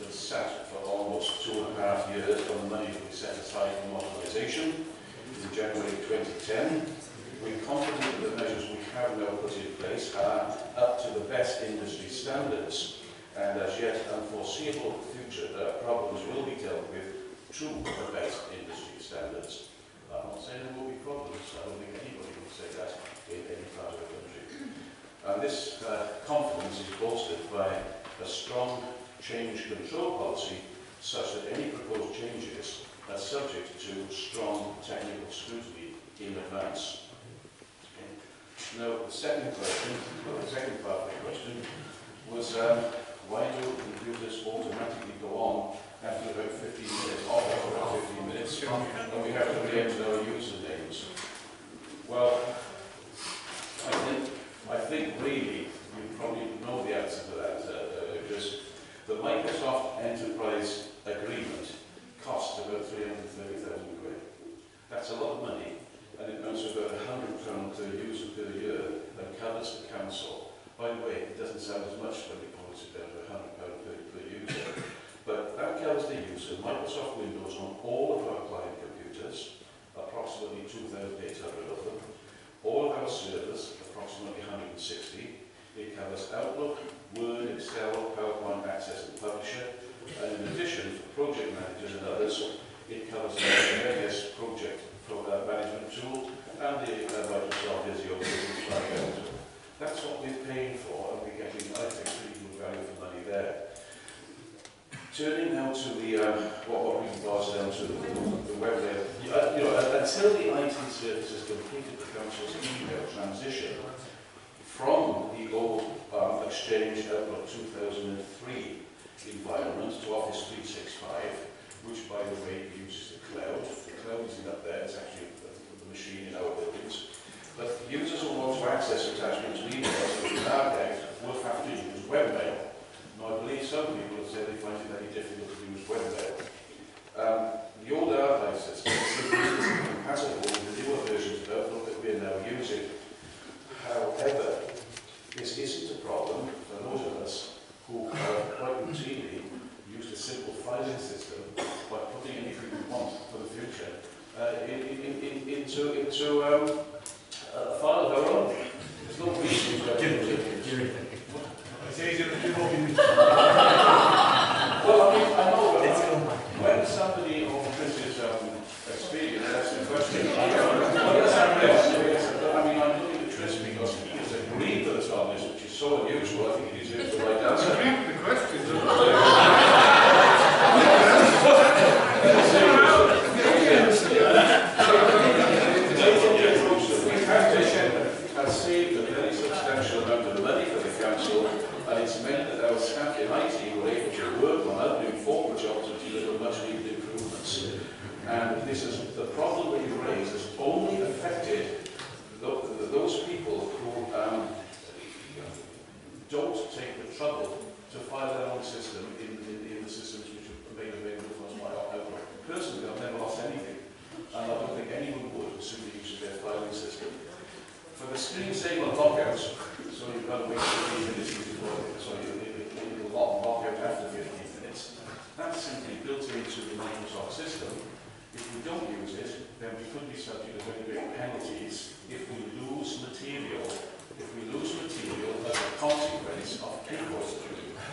that sat for almost two and a half years on the money that we set aside for modernisation in January twenty ten. We're confident that the measures we have now put in place are up to the best industry standards, and as yet unforeseeable future uh, problems will be dealt with to the best industry standards. I'm not saying there will be problems, I don't think anybody would say that in any part of the country. And this uh, confidence is bolstered by a strong change control policy such that any proposed changes are subject to strong technical scrutiny in advance. Now, the second question, well, the second part of the question was um, why do computers automatically go on after about fifteen minutes, off after about fifteen minutes, and we have to re-enter our usernames? Well, I think, I think really you probably know the answer to that, uh, because the Microsoft Enterprise Agreement cost about three hundred thirty thousand quid. That's a lot of money. And it earns about one hundred pounds per user per year and covers the council. By the way, it doesn't sound as much when we polish it down to one hundred pounds per, per user. But that covers the use of Microsoft Windows on all of our client computers, approximately two thousand eight hundred of them. All of our servers, approximately one hundred sixty. It covers Outlook, Word, Excel, PowerPoint, Access and Publisher. And in addition, for project managers and others, it covers the various project program management tool and the uh, Microsoft Visio business plan. That's what we're paying for, and we're getting, I think, pretty good value for money there. Turning now to the um, what what we pass down to the, the web layer. Uh, you know, until the I T services completed the council's email transition from the old um, Exchange Outlook two thousand three environment to Office three sixty-five. Which, by the way, uses the cloud. The cloud isn't up there, it's actually the, the machine in our buildings. But users who want to access attachments and emails in our deck will have to use webmail. Now, I believe some people have said they find it very difficult to use webmail. Um, the old archive system is compatible with the newer versions of Outlook that we are now using. However, this isn't a problem for those of us who are quite routinely used a simple filing system by putting anything we want for the future uh, in, in, in, in into, into um, a file of our own. There's no reason to it. It's easier to do it. Well, I mean, I know, but I mean, when somebody on Chris's um, experience asks the question, I mean, I'm looking at Chris because he has agreed with us on this, which is so unusual. I think he deserves the right answer. Agreed with the question. And it's meant that our staff in I T were able to work on that, do former jobs and deliver much needed improvements. And this is the problem that you raise has only affected those people who um, don't take the trouble to file their own system in, in, in the systems which are made available for us by our network. Personally, I've never lost anything, and I don't think anyone would assume the use of their filing system. For the screensaver lockouts, so you've got to wait fifteen minutes before, so you need a long lockout after fifteen minutes. That's simply built into the Microsoft system. If we don't use it, then we could be subject to very big penalties if we lose material. If we lose material as a consequence of people,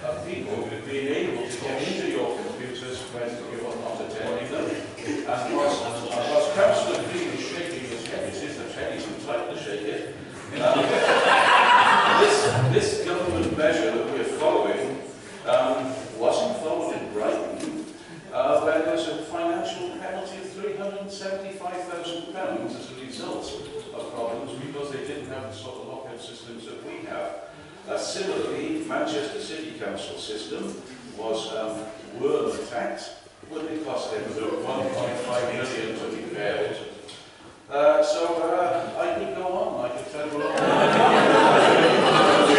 of people being able to get into your computers when you are not attending them. And was Councillor Green shaking his head, it is the pennies who tried to shake it. Um, this, this government measure that we're following um, wasn't followed in Brighton, uh, where there's a financial penalty of three hundred seventy-five thousand pounds as a result of problems because they didn't have the sort of lockout systems that we have. Uh, similarly, Manchester City Council system was um, were attacked. Would it cost them one point five million to repair it? Uh, so uh, I could go on, I could tell you all. Well, I'm going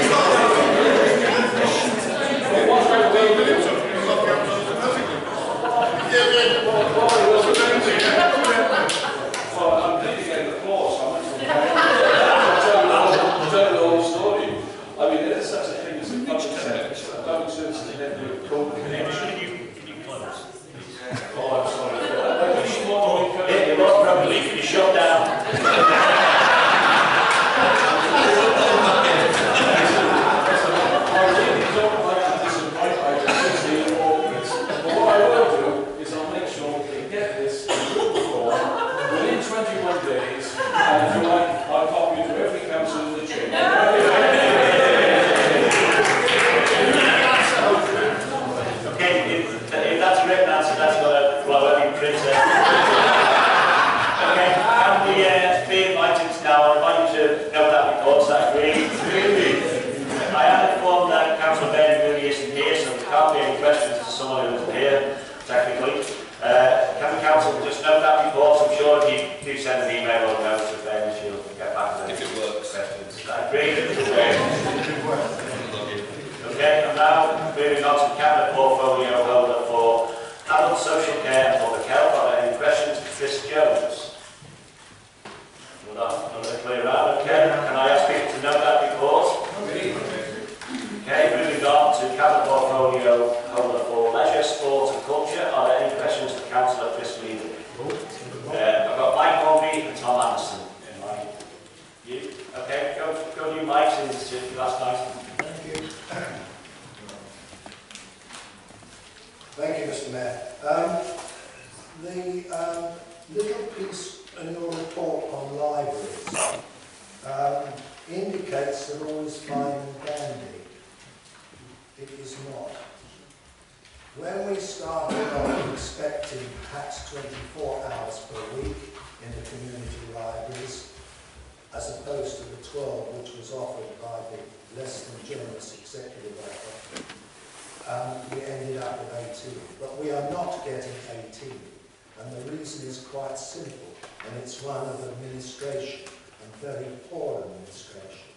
to get the applause. I'll tell you the whole story. I mean, there's such a thing as a public service, a public service network called connection. Oh, I'm sorry. Yeah, you're all probably going to shut down. I really don't like to disappoint my community in all this. But what I will do is I'll make sure they get this within twenty-one days, and if you like, I'll copy to every council in the chamber. That's got a blow up in prison. Okay, and the uh, theme items now, I want you to know that report, so that's great. I am informed that Councillor Ben really isn't here, so there can't be any questions to someone who isn't here, technically. Uh, can the Council just note that report? I'm sure if you do send an email or note to Ben, she'll get back to if it works. Questions. That's great. Okay, and now moving on to the Cabinet Portfolio Holder for Adult Social Care and Public Health. Are there any questions for Chris Jones? Well, that's not really clear out. Okay, can I ask people to note that report? Okay, okay, moving on to Cabinet Portfolio Holder for Leisure, Sport and Culture. Are there any questions for Councillor Chris Leader? Uh, I've got Mike Hornby and Tom Anderson in mind. You? Okay, go, go new Mike since last night. Thank you. Thank you, Mister Mayor. Um, the um, little piece in your report on libraries um, indicates that all is fine and dandy. It is not. When we started off expecting perhaps twenty-four hours per week in the community libraries, as opposed to the twelve which was offered by the less than generous executive offer, Um, we ended up with eighteen, but we are not getting eighteen, and the reason is quite simple, and it's one of administration, and very poor administration,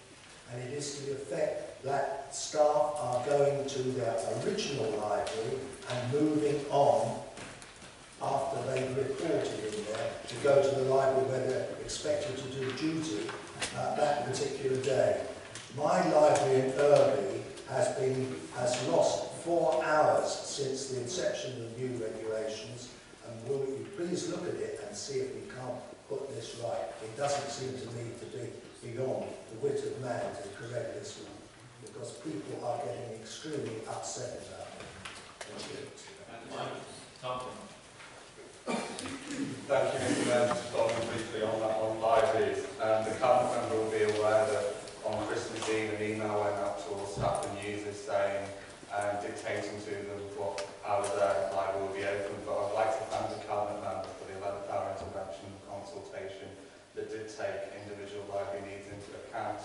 and it is to the effect that staff are going to their original library and moving on after they've reported in there to go to the library where they're expected to do duty uh, that particular day. My library in Irby has been has lost four hours since the inception of the new regulations, and will you please just look at it and see if we can't put this right. It doesn't seem to me to be beyond the wit of man to correct this one, because people are getting extremely upset about it. Thank you. And Mike, Thompson. Thank you, Mister Mayor, just talking briefly on that one library. Um, the cabinet member will be aware that on Christmas Eve an email went out to all staff and users saying, um, dictating to them what hours their library will be open, but I'd like to thank the cabinet member for the eleventh hour intervention and consultation that did take individual library needs into account.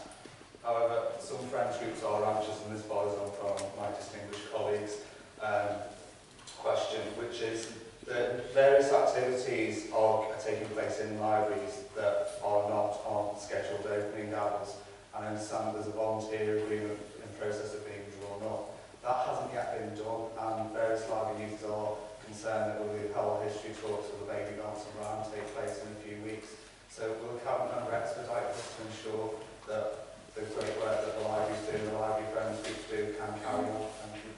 However, some friends groups are anxious, and this follows on from my distinguished colleagues' um, question, which is that various activities are taking place in libraries that are not on scheduled opening hours, and I understand there's a volunteer agreement in process of being drawn up. That hasn't yet been done, and various library users are concerned that will be held history talks with the Baby Bouncing Round take place in a few weeks. So will the cabinet member expedite this to ensure that the great work that the libraries do, the library friends groups do, can carry on? Thank you.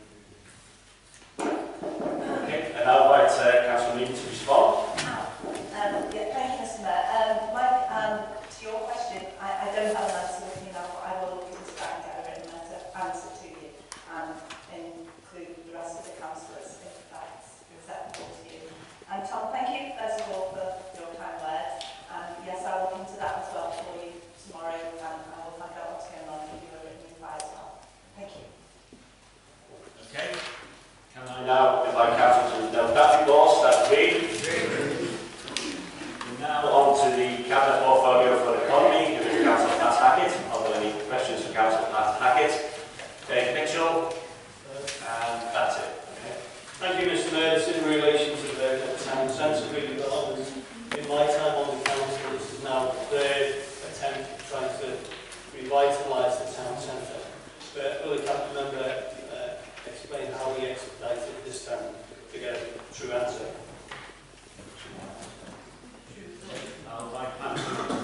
Okay, and I'd like uh, Councillor Newton to respond. Um, yeah, thank you, Mister Mayor. Um, Mike, um, to your question, I, I don't have an answer with me now, but I will look into that and get a written answer to you and include the rest of the councillors if that's acceptable to you. And Tom, thank you first of all for your kind words. Um, yes, I will look into that as well for you tomorrow, and I will find out what's going on and give you a written reply as well. Thank you. Okay. Can I now invite Council to the Democratic Laws? That's me. Now on to the Cabinet Portfolio for the Economy, given to Councillor Pat Hackett. Are there any questions for Councillor Pat Hackett? Dave Mitchell. And that's it. Okay. Thank you, Mister Mayor. It's in relation to those that sound sensibly developed. In my time on the Council, this is now the third attempt at trying to revitalise the town centre. But will the Cabinet member explain how we expedited this time to get a true answer? Thank you, Mister Mayor.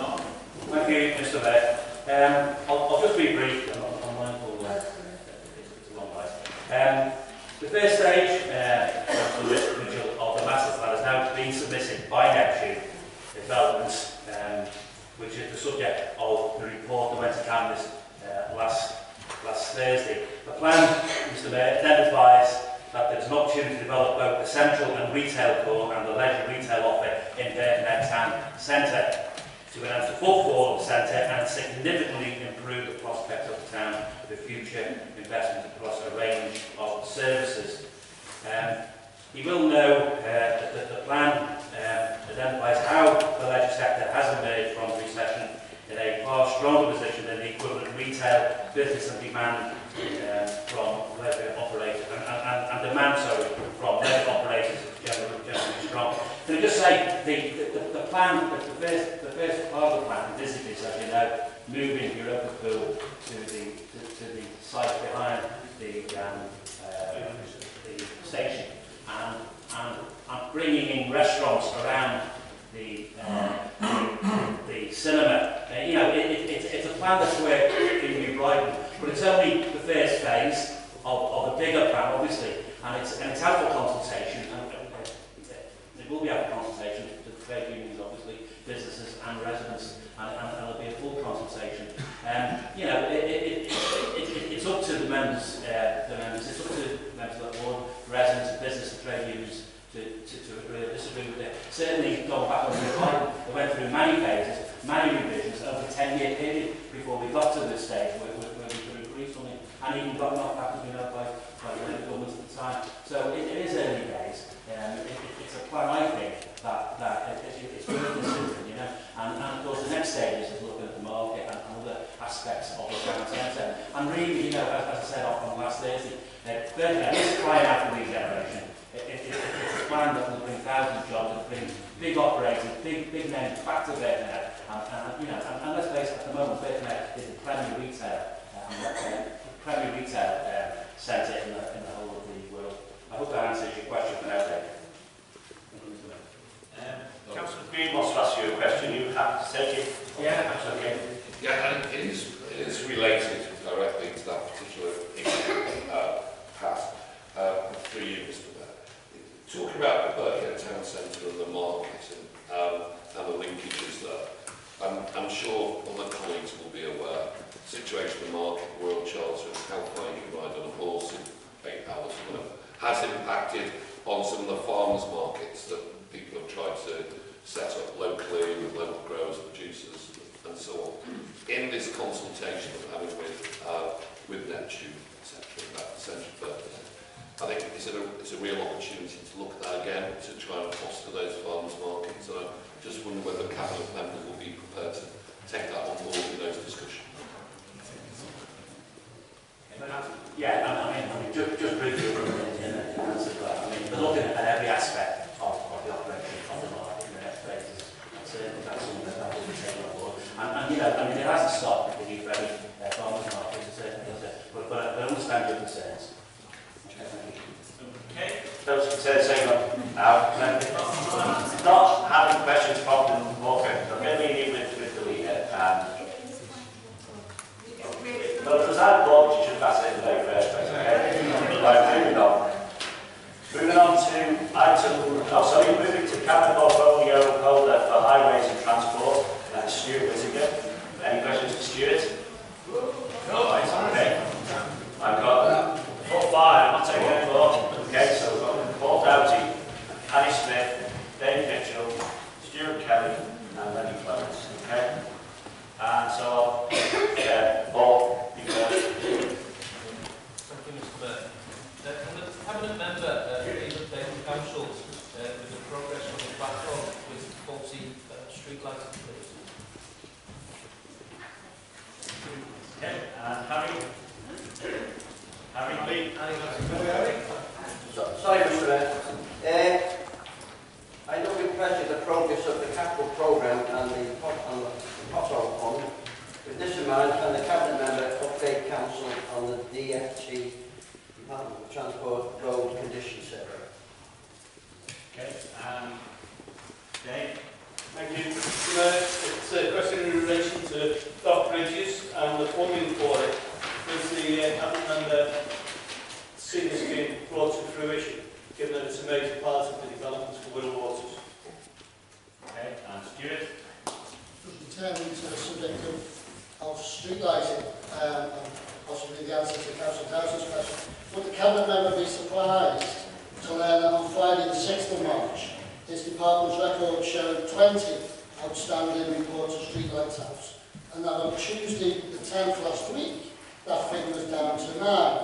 Um, I'll, I'll just be brief. I'm, I'm mindful uh, it's a long life. Um, the first stage uh, of, the, of the master plan has now been submitted by NACCIE Developments, um, which is the subject of the report that went to Canvas uh, last. last Thursday. The plan, Mister Mayor, identifies that there is an opportunity to develop both the central and retail core and the leisure retail offer in Birkenhead Town Centre to enhance the footfall of the centre and significantly improve the prospects of the town for future investment across a range of services. Um, you will know uh, that the, the plan um, identifies how the leisure sector has emerged from the recession in a far stronger position than the equivalent retail business and demand uh, from leisure operators and, and, and demand sorry, from leisure operators generally, generally strong. Can I just say the, the, the plan, the, the, first, the first part of the plan envisages, as you know, moving Europa Pool to the to, to the site behind the um, uh, the station and, and and bringing in restaurants around the uh, the cinema. Uh, you know, it, it, it's, it's a plan that's worked in New Brighton, but it's only the first phase of, of a bigger plan, obviously, and it's and it's out for consultation, and it will be out for consultation to the trade unions, obviously, businesses and residents, and, and, and there'll be a full consultation. Um, you know, it, it, it, it, it, it's up to the members, uh, the members, it's up to the members of the board, residents, business and trade unions, To, to, to agree or disagree with it. Certainly, going back on the time, we went through many phases, many revisions over a ten-year period before we got to this stage where, where, where we could agree something, and even got knocked back, as we know, by, by the Labour government at the time. So it, it is early days. Um, it, it, it's a plan, I think, that, that it, it, it's worth considering, you know. And, and of course, the next stage is looking at the market and other aspects of the town centre. And really, you know, as, as I said on last Thursday, uh, Birkenhead is crying out for regeneration. It, it, it, it's a plan that will bring thousands of jobs, that will bring big operators, big big names back to Birkenhead. And, and, you know, and, and let's face it, at the moment, Birkenhead is the premier retail, um, uh, premier retail um, centre in the, in the whole of the world. I hope that answers your question for now, David. Um, Councillor Green wants to ask you a question. You have said it. Yeah, that's okay. Yeah, and it is, it is related directly to that particular uh, path. Uh, through you, Mister Talking about the Birkenhead Town Centre and the the market and, um, and the linkages there. I'm, I'm sure other colleagues will be aware. Situation of the market, World Charter, and how far you can ride on a horse in eight hours or whatever, has impacted on some of the farmers' markets that people have tried to set up locally with local growers, producers, and so on. In this consultation I'm having with uh, with Neptune, et cetera, about the central birthday, I think it's a, it's a real opportunity to look at that again, to try and foster those farmers' markets. And I just wonder whether cabinet members will be prepared to take that on board in those discussions. Yeah, I mean, I mean just, just briefly, from answer to that. I mean, we're looking at every aspect of, of the operation of the market in the next phases. So that's something that that will be taken on board. And, and you know, I mean, it hasn't stopped the need for any uh, farmers market to certain extent, but but I understand your concerns. Okay. Those concerns saying that our members not having questions from the walker. I'm going to leave you with with the leader. Um, But if there's that block, you should pass it in the very first place, okay? Right, moving on. Moving on to item, oh sorry, moving to cabinet portfolio holder for highways and transport, and that's Stuart Whittaker. Any questions for Stuart? No, right, okay. I've got four, five, I'm not taking any more. Okay, so we've got Paul Doughty, Annie Smith, Dave Mitchell, Stuart Kelly, and Lenny Clements, okay? And so, yeah, Paul. Cabinet member of the Council with the progress on the platform with faulty uh, street lighting, please. Okay, and Harry? Harry, please. Harry, so, sorry, Mister Mayor. Uh, I don't impress the progress of the capital programme and the pothole fund. With this in mind, can the Cabinet member update Council on the D F T Department of Transport Road Condition Survey? Okay, um, Dave? Thank you. Uh, it's a question in relation to dock bridges and the funding for it. Does the uh, Cabinet member see this being brought to fruition, given that it's a major part of the development for Wirral Waters? Okay, and Stuart? Just returning to the subject of of street lighting, um, and possibly the answer to Councillor Dowson's question. Would the Cabinet member be surprised to learn that on Friday the sixth of March, his department's record showed twenty outstanding reports of street light taps, and that on Tuesday the tenth last week, that figure was down to nine.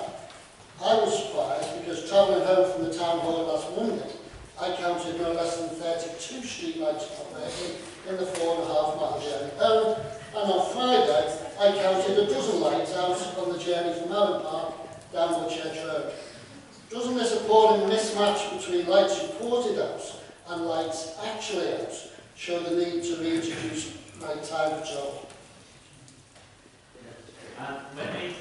I was surprised because travelling home from the town hall last Monday, I counted no less than thirty-two street lights operating in the four and a half mile journey home, and on Friday I counted a dozen lights out on the journey from Allen Park down Woodchurch Road. Doesn't this appalling mismatch between lights reported out and lights actually out show the need to reintroduce night time patrol? And maybe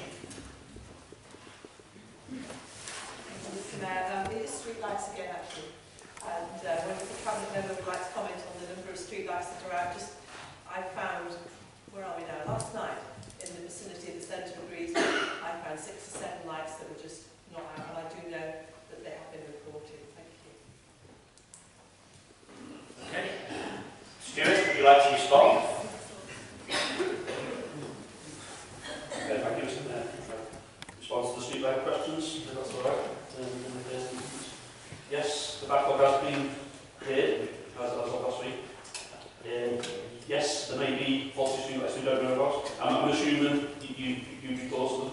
Um, it is street lights again, actually, and uh, when the cabinet member would like to comment on the number of street lights that are out, just I found, where are we now? Last night, in the vicinity of the centre of Greece, I found six or seven lights that were just not out, and I do know that they have been reported. Thank you. Okay, Stuart, would you like to respond? Okay, thank you, Mister Mayor. Response to the street light questions, if that's all right. Yes, the backlog has been cleared, as of last week. Um, yes, there may be faulty street lights we don't know about. I'm, I'm assuming you you reported them.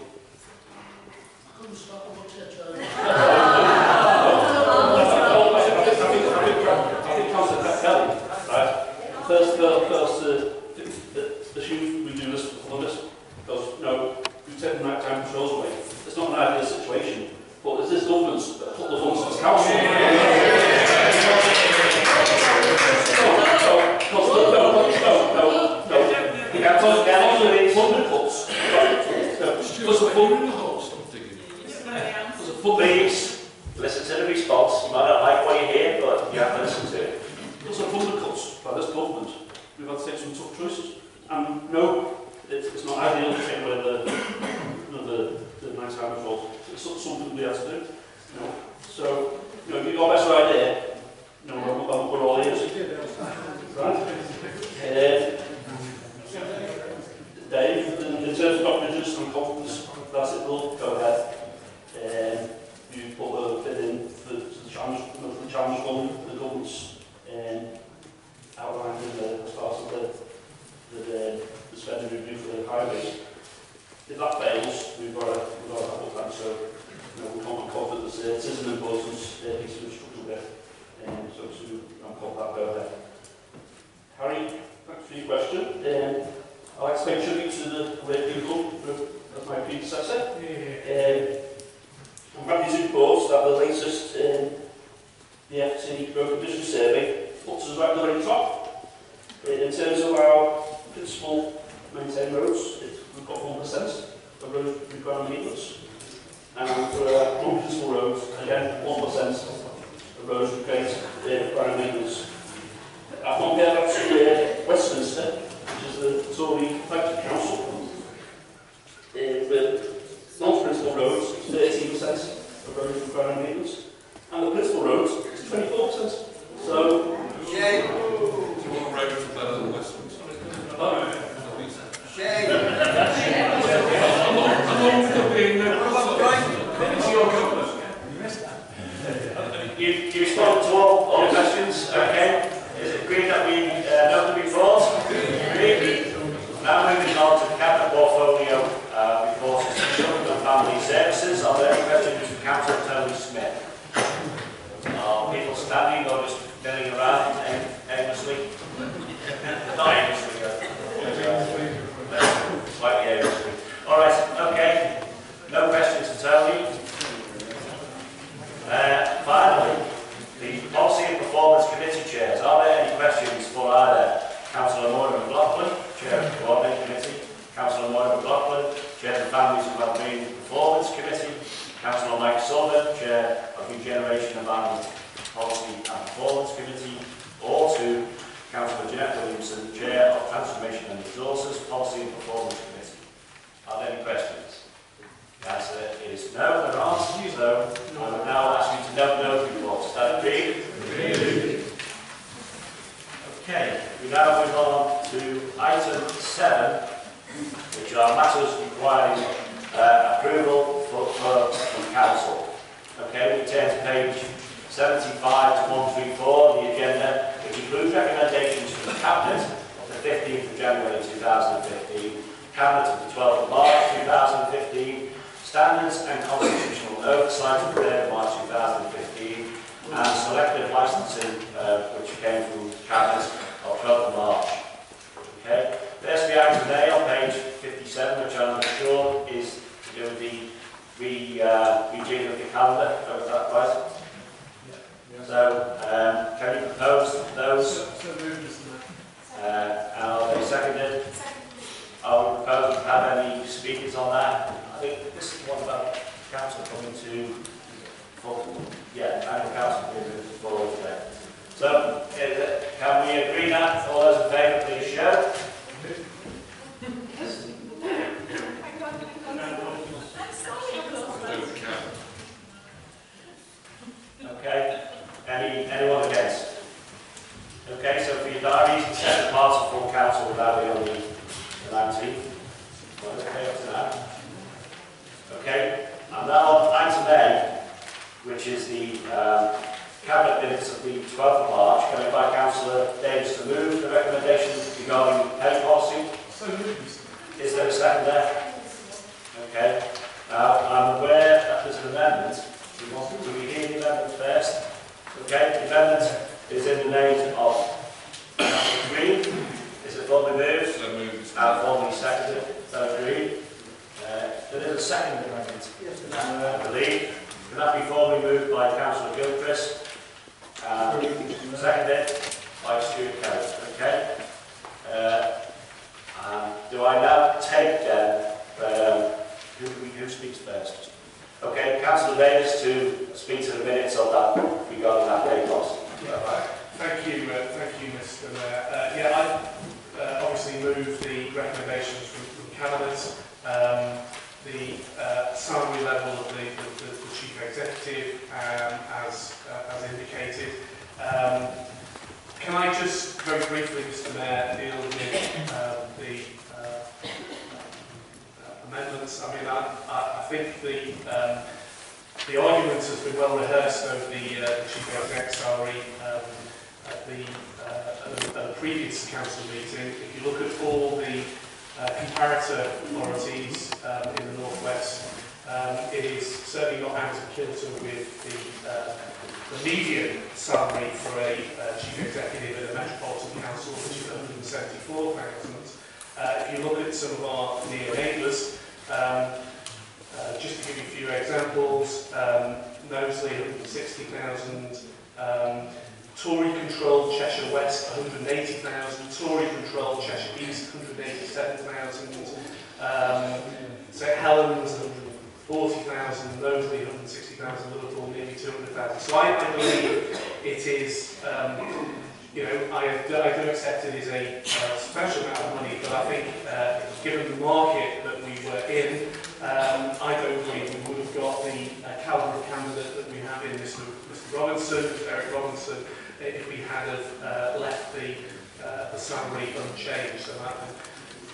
I couldn't stop them up yet, I think Councillor Kelly, right? First, first, uh, assume we do this for this, because no, we've taken night time controls away. It's not an ideal situation. But is this government's put the funds as council? No, no, no, no, no. He can't talk about the funding cuts. There's a funding cuts. There's a funding Please, listen to the response. You might not like what you hear, but you have to listen to it. There's a funding cuts by this government. We've had to take some tough choices. And no, it's not ideal to take away the the night time results. It's something we have to do. You know? So, you know, you've got a better idea No, no, no, we're all ears. Right? Uh, Dave, in terms of documents and confidence, that's it, Will. Go ahead. Um, you put a bid in for the challenge, for the challenge fund, the government's um, outlined in the start of the, the, the spending review for the highways. If that fails, we've got a couple of times, so you know, we can't cover this. Uh, it is an important uh, piece of structural work, um, so we can't cover that go there. Harry, thanks for your question. Um, I'd like to pay tribute to the great people as my predecessor. Yeah. Um, I'm happy to report that the latest um, the F T Road Condition Survey puts us right at the very top. In terms of our principal maintained roads, it, we've got one percent of road requiring maintenance. And for our non-principal roads, again, one percent of roads requiring maintenance. I compare that to uh, Westminster, which is the Tory elected council. Uh, non-principal roads is thirteen percent of roads requiring maintenance, and the principal roads is twenty-four percent. So, yay! Do you want roads better than Westminster? No. Yay! Along with there being no problem. You respond to all, all questions, okay? Is it agreed that we uh, know the reports? Agreed. Now moving on to cabinet portfolio uh, reports. Family Services. Are there any questions from Councillor Tony Smith? Are people standing or just milling around aim aimlessly? Not aimlessly, though. Slightly aimlessly. Alright, okay. No questions to Tony. Uh, finally, the Policy and Performance Committee Chairs. Are there any questions for either Councillor Moira McLaughlin, Chair of the Coordinating Committee, Councillor Moira McLaughlin, Chair of the Families and Wellbeing and Performance Committee, Councillor Mike Sullivan, Chair of the Regeneration and Land Policy and Performance Committee, or to Councillor Jeanette Williamson, Chair of Transformation and Resources Policy and Performance Committee. Are there any questions? The answer is no, there aren't. So I would now ask you to never know if you want. Is that agreed? Agreed. Okay, we now move on to item seven, which are matters requiring uh, approval for, for, from Council. Okay, we turn to page seventy-five to one thirty-four of the agenda, which includes recommendations from the Cabinet of the fifteenth of January two thousand fifteen, Cabinet of the twelfth of March two thousand fifteen, Standards and Constitutional Oversight of the third of March two thousand fifteen, and Selective Licensing, uh, which came from Cabinet of twelfth of March. Okay. The S B I today on page fifty-seven, which I'm sure is to do with the re, uh, rejigging of the calendar, is that right? Yeah. Yeah. So, um, can you propose those? So moved, isn't it? Uh, and are they seconded? I would propose we have any speakers on that. I think this is one about council coming to, for, yeah, annual council coming to forward today. So, uh, can we agree that? All those in favour, please show. Okay, Any, anyone against? Okay, so for your diaries, you set the parts of full council without the only nineteenth. Well, okay, up to that. Okay, and now on item A, which is the um, cabinet minutes of the twelfth of March, can I invite Councillor Davies to move the recommendation regarding pay policy? So moved. Is there a second there? Okay. Now, I'm aware that there's an amendment. We want to hear the amendment first. Okay, the amendment is in the name of Councillor Green. Is it formally moved? So moved. And formally seconded. So agreed. Uh, there is a second amendment, I believe. Can that be formally moved by Councillor Gilchrist? And seconded by Stuart Kelly. Okay. Uh, and do I now take then um, who, who speaks first? Okay, Councillor Davies to speak to the minutes of that regarding that day loss. Right. Thank you, uh, thank you, Mister Mayor. Uh, yeah, I uh, obviously moved the recommendations from, from Cabinet, um, the uh, salary level of the, the, the, the Chief Executive, um, as uh, as indicated, Um, can I just very briefly, Mister Mayor, deal with uh, the uh, amendments? I mean, I, I, I think the um, the argument has been well rehearsed over the uh, Chief Exec salary um, at the uh, at a previous council meeting. If you look at all the uh, comparator authorities um, in the northwest, um, it is certainly not out of kilter with the. Uh, The median salary for a uh, chief executive at a metropolitan council, which is one hundred seventy-four thousand pounds. Uh, if you look at some of our near neighbours, um, uh, just to give you a few examples, um, Knowsley one hundred sixty thousand pounds, um, Tory-controlled Cheshire West one hundred eighty thousand pounds, Tory-controlled Cheshire East one hundred eighty-seven thousand pounds, um, Saint Helens forty thousand, Knowsley one hundred sixty thousand, Liverpool nearly two hundred thousand. So I, I believe it is, um, you know, I, I do accept it is a uh, substantial amount of money, but I think uh, given the market that we were in, um, I don't believe we would have got the uh, calibre of candidate that we have in Mister Mister Robinson, Eric Robinson, if we had have uh, left the, uh, the salary unchanged. So that,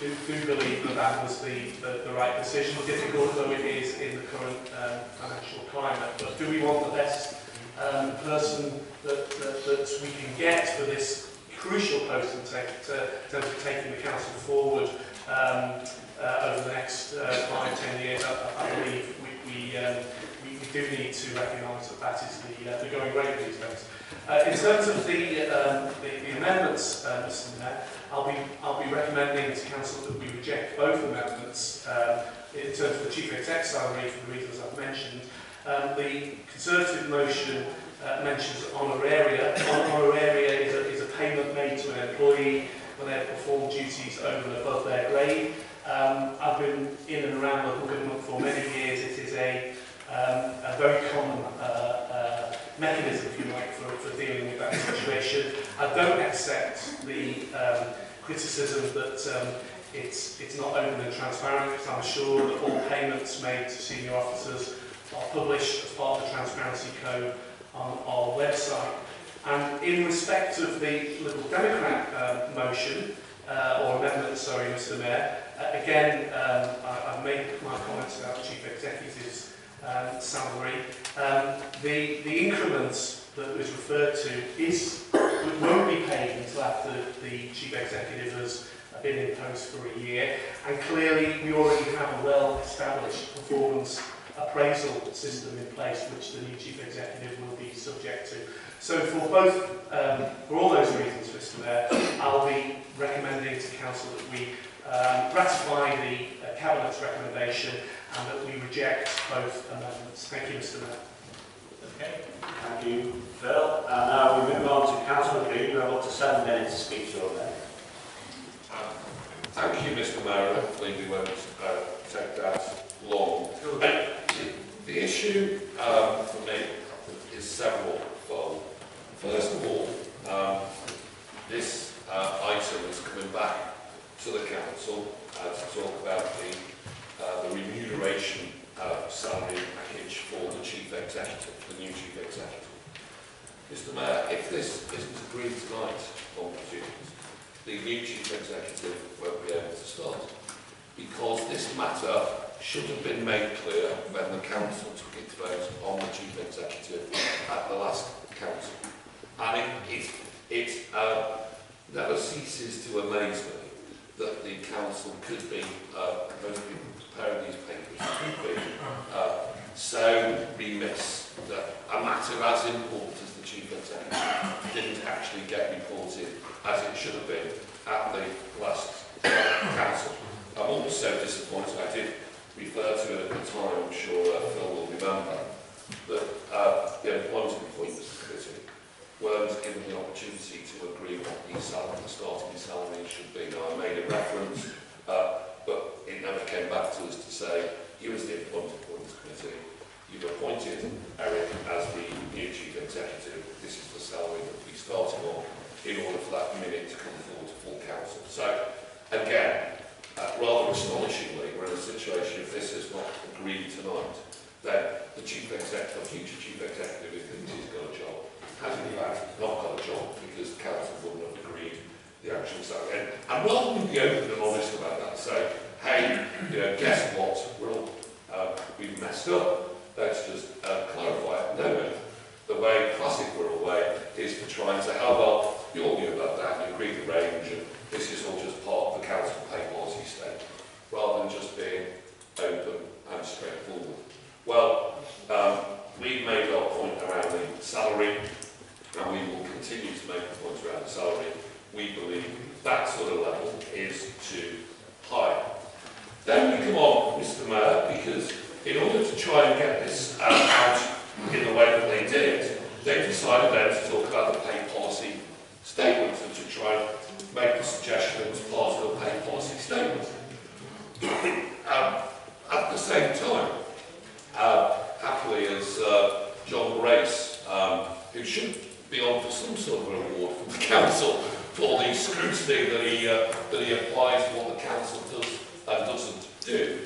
I do, do believe that that was the, the, the right decision, difficult though it is in the current um, financial climate. But do we want the best um, person that, that, that we can get for this crucial post in terms of taking the council forward um, uh, over the next uh, five, ten years? I, I believe we, we, um, we, we do need to recognise that that is the, uh, the going rate these days. Uh, in terms of the, um, the, the amendments, uh, Mister Mayor, I'll be, I'll be recommending to Council that we reject both amendments uh, in terms of the Chief Exec salary for the reasons I've mentioned. Um, the Conservative motion uh, mentions honoraria. Honoraria is a, is a payment made to an employee when they perform duties over and above their grade. Um, I've been in and around local government for many years. It is a, um, a very common uh, uh, mechanism, if you like, for, for dealing with that situation. I don't accept the um, criticism that um, it's, it's not open and transparent, because I'm sure that all payments made to senior officers are published as part of the Transparency Code on our website. And in respect of the Liberal Democrat uh, motion, uh, or amendment, sorry, Mister Mayor, uh, again, um, I, I've made my comments about Chief Executive's um, salary. Um, the, the increments that was referred to is, won't be paid until after the Chief Executive has been in post for a year, and clearly we already have a well-established performance appraisal system in place which the new Chief Executive will be subject to. So for both, um, for all those reasons, Mister Mayor, I'll be recommending to Council that we um, ratify the uh, Cabinet's recommendation and that we reject both amendments. Thank you, Mister Mayor. Okay, thank you, Phil. And now we move on to Councillor Green. You have up to seven minutes to speak to that. Uh, thank you, Mister Mayor. Hopefully we won't uh, take that long. Uh, the issue um, for me is several-fold. First of all, um, this uh, item is coming back to the council uh, to talk about the uh, the remuneration Uh, salary package for the Chief Executive, the new Chief Executive. Mister Mayor, if this isn't agreed tonight on proceedings, the new Chief Executive won't be able to start, because this matter should have been made clear when the Council took its vote on the Chief Executive at the last Council. And it, it, it uh, never ceases to amaze me that the Council could be uh, most people preparing these papers could be uh, so remiss that a matter as important as the Chief Executive didn't actually get reported as it should have been at the last Council. I'm also disappointed, I did refer to it at the time, I'm sure uh, Phil will remember, that uh, the employment appointments committee weren't given the opportunity to agree what the starting salary should be. Now, I made a reference. Uh, But it never came back to us to say, you as the Employment Appointments Committee, you've appointed Eric as the new Chief Executive, this is the salary that we started on, in order for that minute to come forward to full council. So, again, uh, rather astonishingly, we're in a situation, if this is not agreed tonight, then the Chief Executive, the future Chief Executive, who thinks he's got a job, has in fact not be open and honest about that. Say, hey, you know, guess what? We're all, uh, we've messed up. Let's just uh, clarify it. No, no. The way, classic rural way, is for trying to say, how about you all knew about that, you agreed the range, and this is all just part of the council pay policy statement, rather than just being open and straightforward. Well, um, we've made our point around the salary, and we will continue to make the point around the salary. We believe that sort of level is too high. Then we come on, Mister Mayor, because in order to try and get this out in the way that they did, they decided then to talk about the pay policy statement and to try and make the suggestion that was part of the pay policy statement. um, at the same time, uh, happily, as uh, John Brace, um, who should be on for some sort of an award from the council for the scrutiny that he, uh, that he applies to what the council does and doesn't do,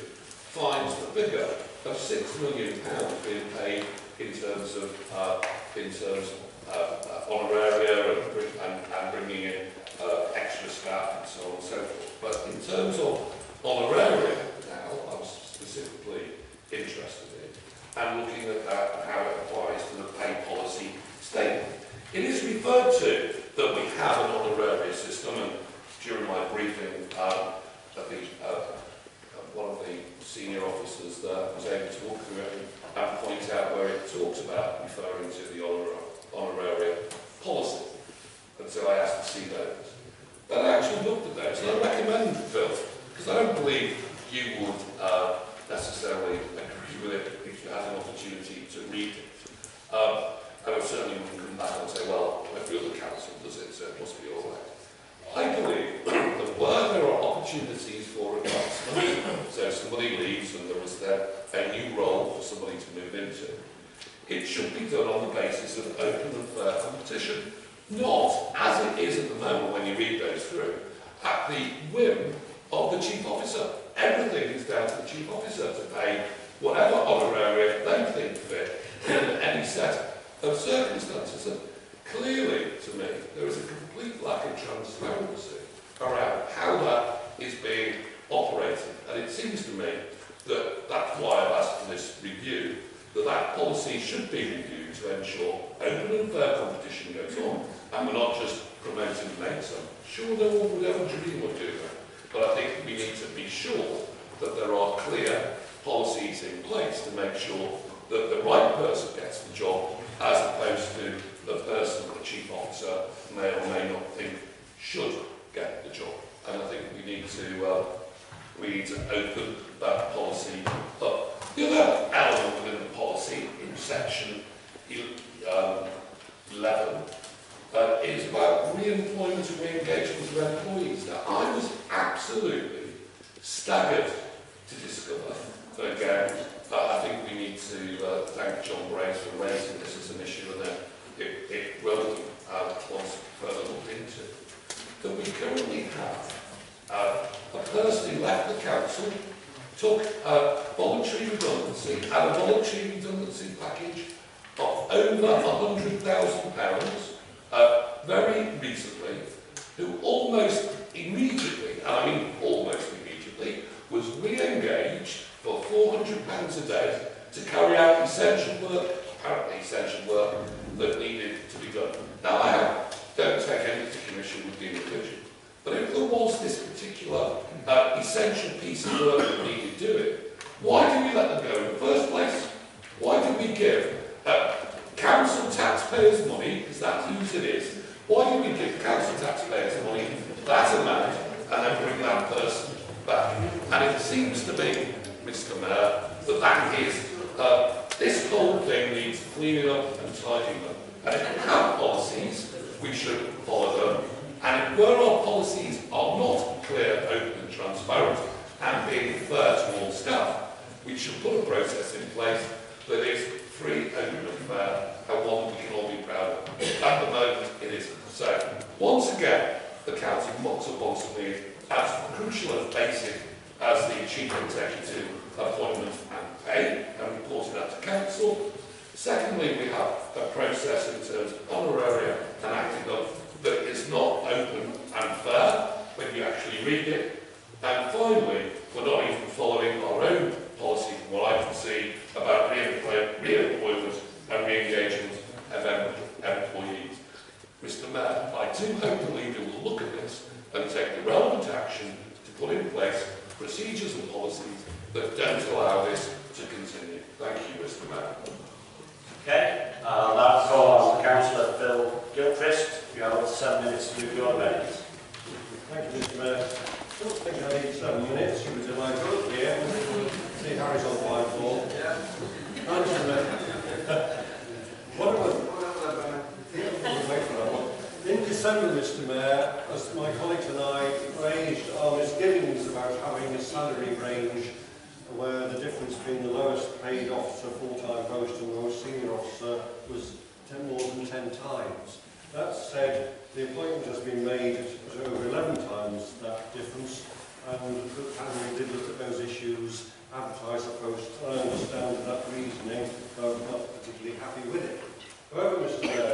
finds the figure of six million pounds being paid in terms of uh, in terms of uh, honoraria and, and, and bringing in uh, extra staff and so on and so forth. But in terms of honoraria, now I'm specifically interested in and looking at that and how it applies to the pay policy statement. It is referred to that we have an honoraria system, and during my briefing, um, I think uh, one of the senior officers there was able to walk through it and point out where it talks about referring to the honor honoraria policy. And so I asked to see those. But I actually looked at those, and I recommend Phil, because I don't believe you would uh, necessarily agree with it if you had an opportunity to read it. Um, and I certainly wouldn't come back and say, well, every other council does it, so it must be all right. I believe that where there are opportunities for advancement, so somebody leaves and there is there a new role for somebody to move into, it should be done on the basis of open and fair competition, not as it is at the moment when you read those through, at the whim of the chief officer. Everything is down to the chief officer to pay whatever honoraria they think fit in any set of circumstances. And clearly, to me, there is a complete lack of transparency around how that is being operated. And it seems to me that that's why I've asked for this review, that that policy should be reviewed to ensure open and fair competition goes on, and we're not just promoting mates. I'm sure no one would ever dream of doing that. But I think we need to be sure that there are clear policies in place to make sure that the right person gets the job, as opposed to the person the chief officer may or may not think should get the job. And I think we need to uh, we need to open that policy up. The other element within the policy in section um, eleven uh, is about re-employment and re-engagement of employees. Now, I was absolutely staggered to discover that, again, uh, I think we need to uh, thank John Brace for raising this as an issue, and then It, it will uh, once further looked into, that we currently have uh, a person who left the council, took a voluntary redundancy and a voluntary redundancy package of over one hundred thousand pounds uh, very recently, who almost immediately, and I mean almost immediately, was re-engaged for four hundred pounds a day to carry out essential work, apparently essential work, that needed to be done. Now, I don't take any particular issue with the individual, but if there was this particular uh, essential piece of work that needed doing, why did we let them go in the first place? Why did we give uh, council taxpayers money, because that's whose it is, why did we give council taxpayers money that amount and then bring that person back? And it seems to be, Mister Mayor, that that is uh, this whole thing needs cleaning up and tidying up. And if we have policies, we should follow them. And if where our policies are not clear, open and transparent, and being fair to all staff, we should put a process in place that is free, open and fair, and one we can all be proud of. At the moment, it isn't. So, once again, the council mocks up on something as crucial and basic as the chief executive appointment and pay, and reporting that to council. Secondly, we have a process in terms of honoraria and acting up that is not open and fair when you actually you read it. And finally, we're not even following our own policy, from what I can see, about re-employment and re-engagement of employees. Mister Mayor, I do hope the leader will look at this and take the relevant action to put in place procedures and policies that don't allow this to continue. Thank you, Mister Mayor. Okay, uh, that's all on the Councillor Phil Gilchrist. You have seven minutes to move your amendments. Thank you, Mister Mayor. I don't think I need seven minutes. You were delightful here. See, Harry's on my floor. Yeah. Thank you, Mayor. What about in December, Mister Mayor, as my colleagues and I raised our misgivings about having a salary range where the difference between the lowest paid officer, full-time post, and the most senior officer was ten, more than ten times. That said, the appointment has been made at over eleven times that difference, and the panel did look at those issues, advertised the post, and I understand that reasoning, though I'm not particularly happy with it. However, Mister Mayor,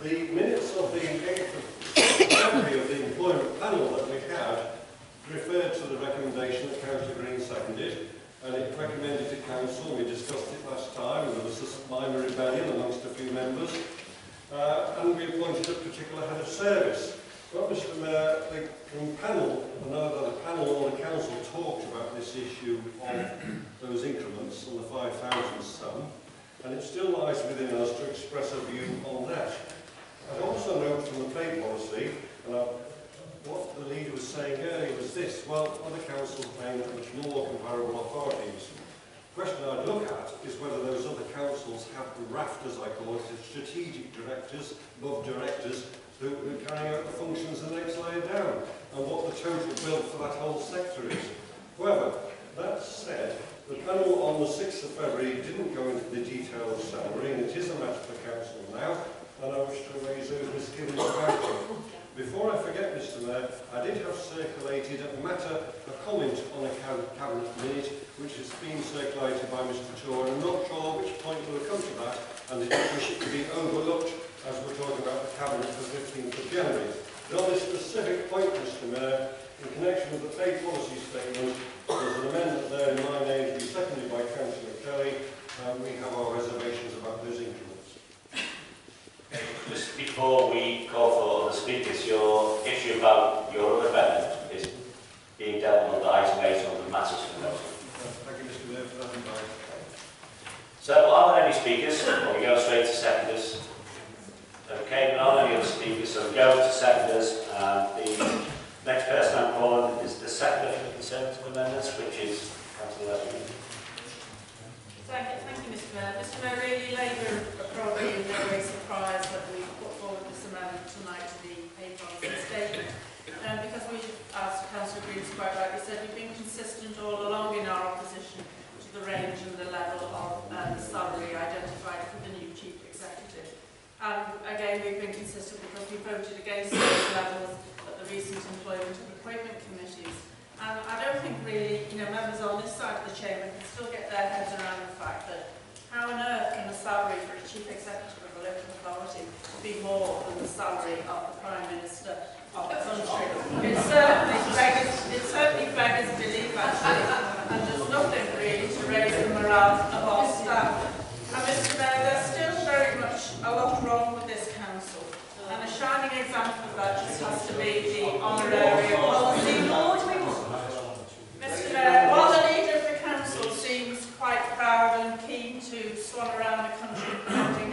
the minutes of the eighth of February of the employment panel that we had referred to the recommendation that Councillor Green seconded, and it recommended to Council. We discussed it last time, there was this minor rebellion amongst a few members, uh, and we appointed a particular head of service. But Mister Mayor, the panel, I know that the panel or the Council talked about this issue of those increments on the five thousand sum, and it still lies within us to express a view on that. I also note from the pay policy, and I, what the leader was saying earlier was this, well, other councils are paying at much more comparable authorities. The question I'd look at is whether those other councils have the rafters, I call it, the strategic directors, above directors, who are carrying out the functions the next layer down, and what the total bill for that whole sector is. However, that said, the panel on the sixth of February didn't go into the detail of salary, and it is a matter for council now, and I wish to raise those misgivings about it. Before I forget, Mister Mayor, I did have circulated a matter, a comment on a cabinet minute, which has been circulated by Mister Tor, and I'm not sure at which point we'll come to that, and it didn't wish it to be overlooked as we're talking about the cabinet for the fifteenth of January. But on this specific point, Mister Mayor, in connection with the pay policy statement, there's an amendment there in my name to be seconded by Councillor Kelly, and we have our reservations about those increments. Just before we call for the speakers, your issue about your other amendment is being dealt with item eight on the matters for notice. Thank you, Mister Mayor, for that invite. So, are there any speakers? Well, we go straight to seconders. Okay, but are there any other speakers? So, we go to seconders, and the next person I'm calling is the Secretary for Conservative Amendments, which is Councillor Elaine. Thank you, thank you, Mr Mayor. Mr Mayor, really Labour are probably in no way surprised that we put forward this amendment tonight to the pay policy statement. Um, because we, as Councillor Green quite rightly said, we've been consistent all along in our opposition to the range and the level of um, salary identified for the new Chief Executive. And again, we've been consistent because we voted against those levels recent employment and appointment committees, and I don't think really, you know, members on this side of the chamber can still get their heads around the fact that how on earth can the salary for a chief executive of a local authority be more than the salary of the Prime Minister of the country? It certainly beggars, it certainly beggars belief actually, and there's nothing really to raise the morale of our staff. And Mister Mayor, there's still very much a lot wrong with this council. And a shining example of that just has to be the honorary policy board. Mister Mayor, while the leader of the council seems quite proud and keen to swan around the country promoting accolades, you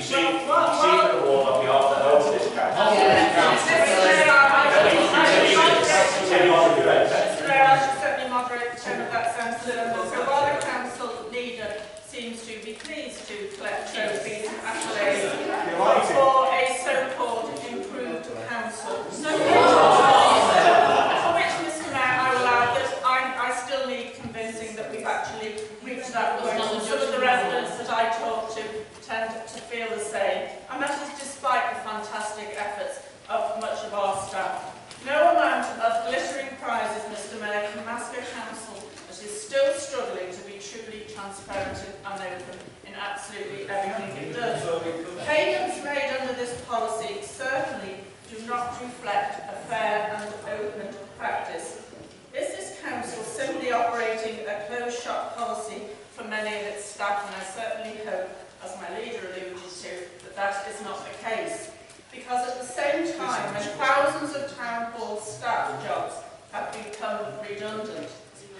see the award on behalf of the whole of this council. So while the council leader seems to be pleased to collect trophies and accolades for a so-called improved council, so for which, Mister Mayor, I will add that I, I still need convincing that we've actually reached that point. Some of the residents that I talk to tend to feel the same, and that is despite the fantastic efforts of much of our staff. No amount of glittering prizes, Mister Mayor, can mask a council that is still struggling transparent and open in absolutely everything it does. Pagans made under this policy certainly do not reflect a fair and open practice. Is this council simply operating a closed shop policy for many of its staff? And I certainly hope, as my leader alluded to, that that is not the case. Because at the same time, when thousands of town hall staff jobs have become redundant,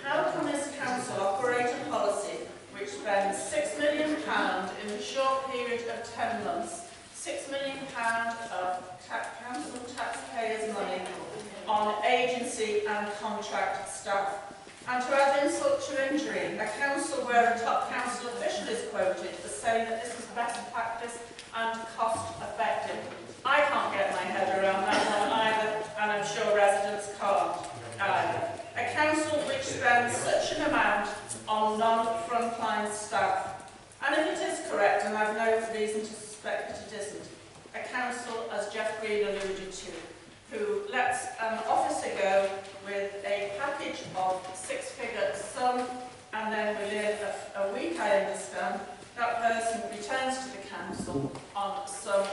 how can this council operate a policy which spends six million pounds in a short period of ten months, six million pounds of tax, council taxpayers' money on agency and contract staff? And to add insult to injury, a council where a top council official is quoted as saying that this is best practice and cost effective. I can't get my head around that one either, and I'm sure residents can't either. A council which spends such an amount on non-frontline staff. And if it is correct, and I've no reason to suspect that it isn't, a council, as Jeff Green alluded to, who lets an officer go with a package of six-figure sum, and then within a, a week, I understand, that person returns to the council on some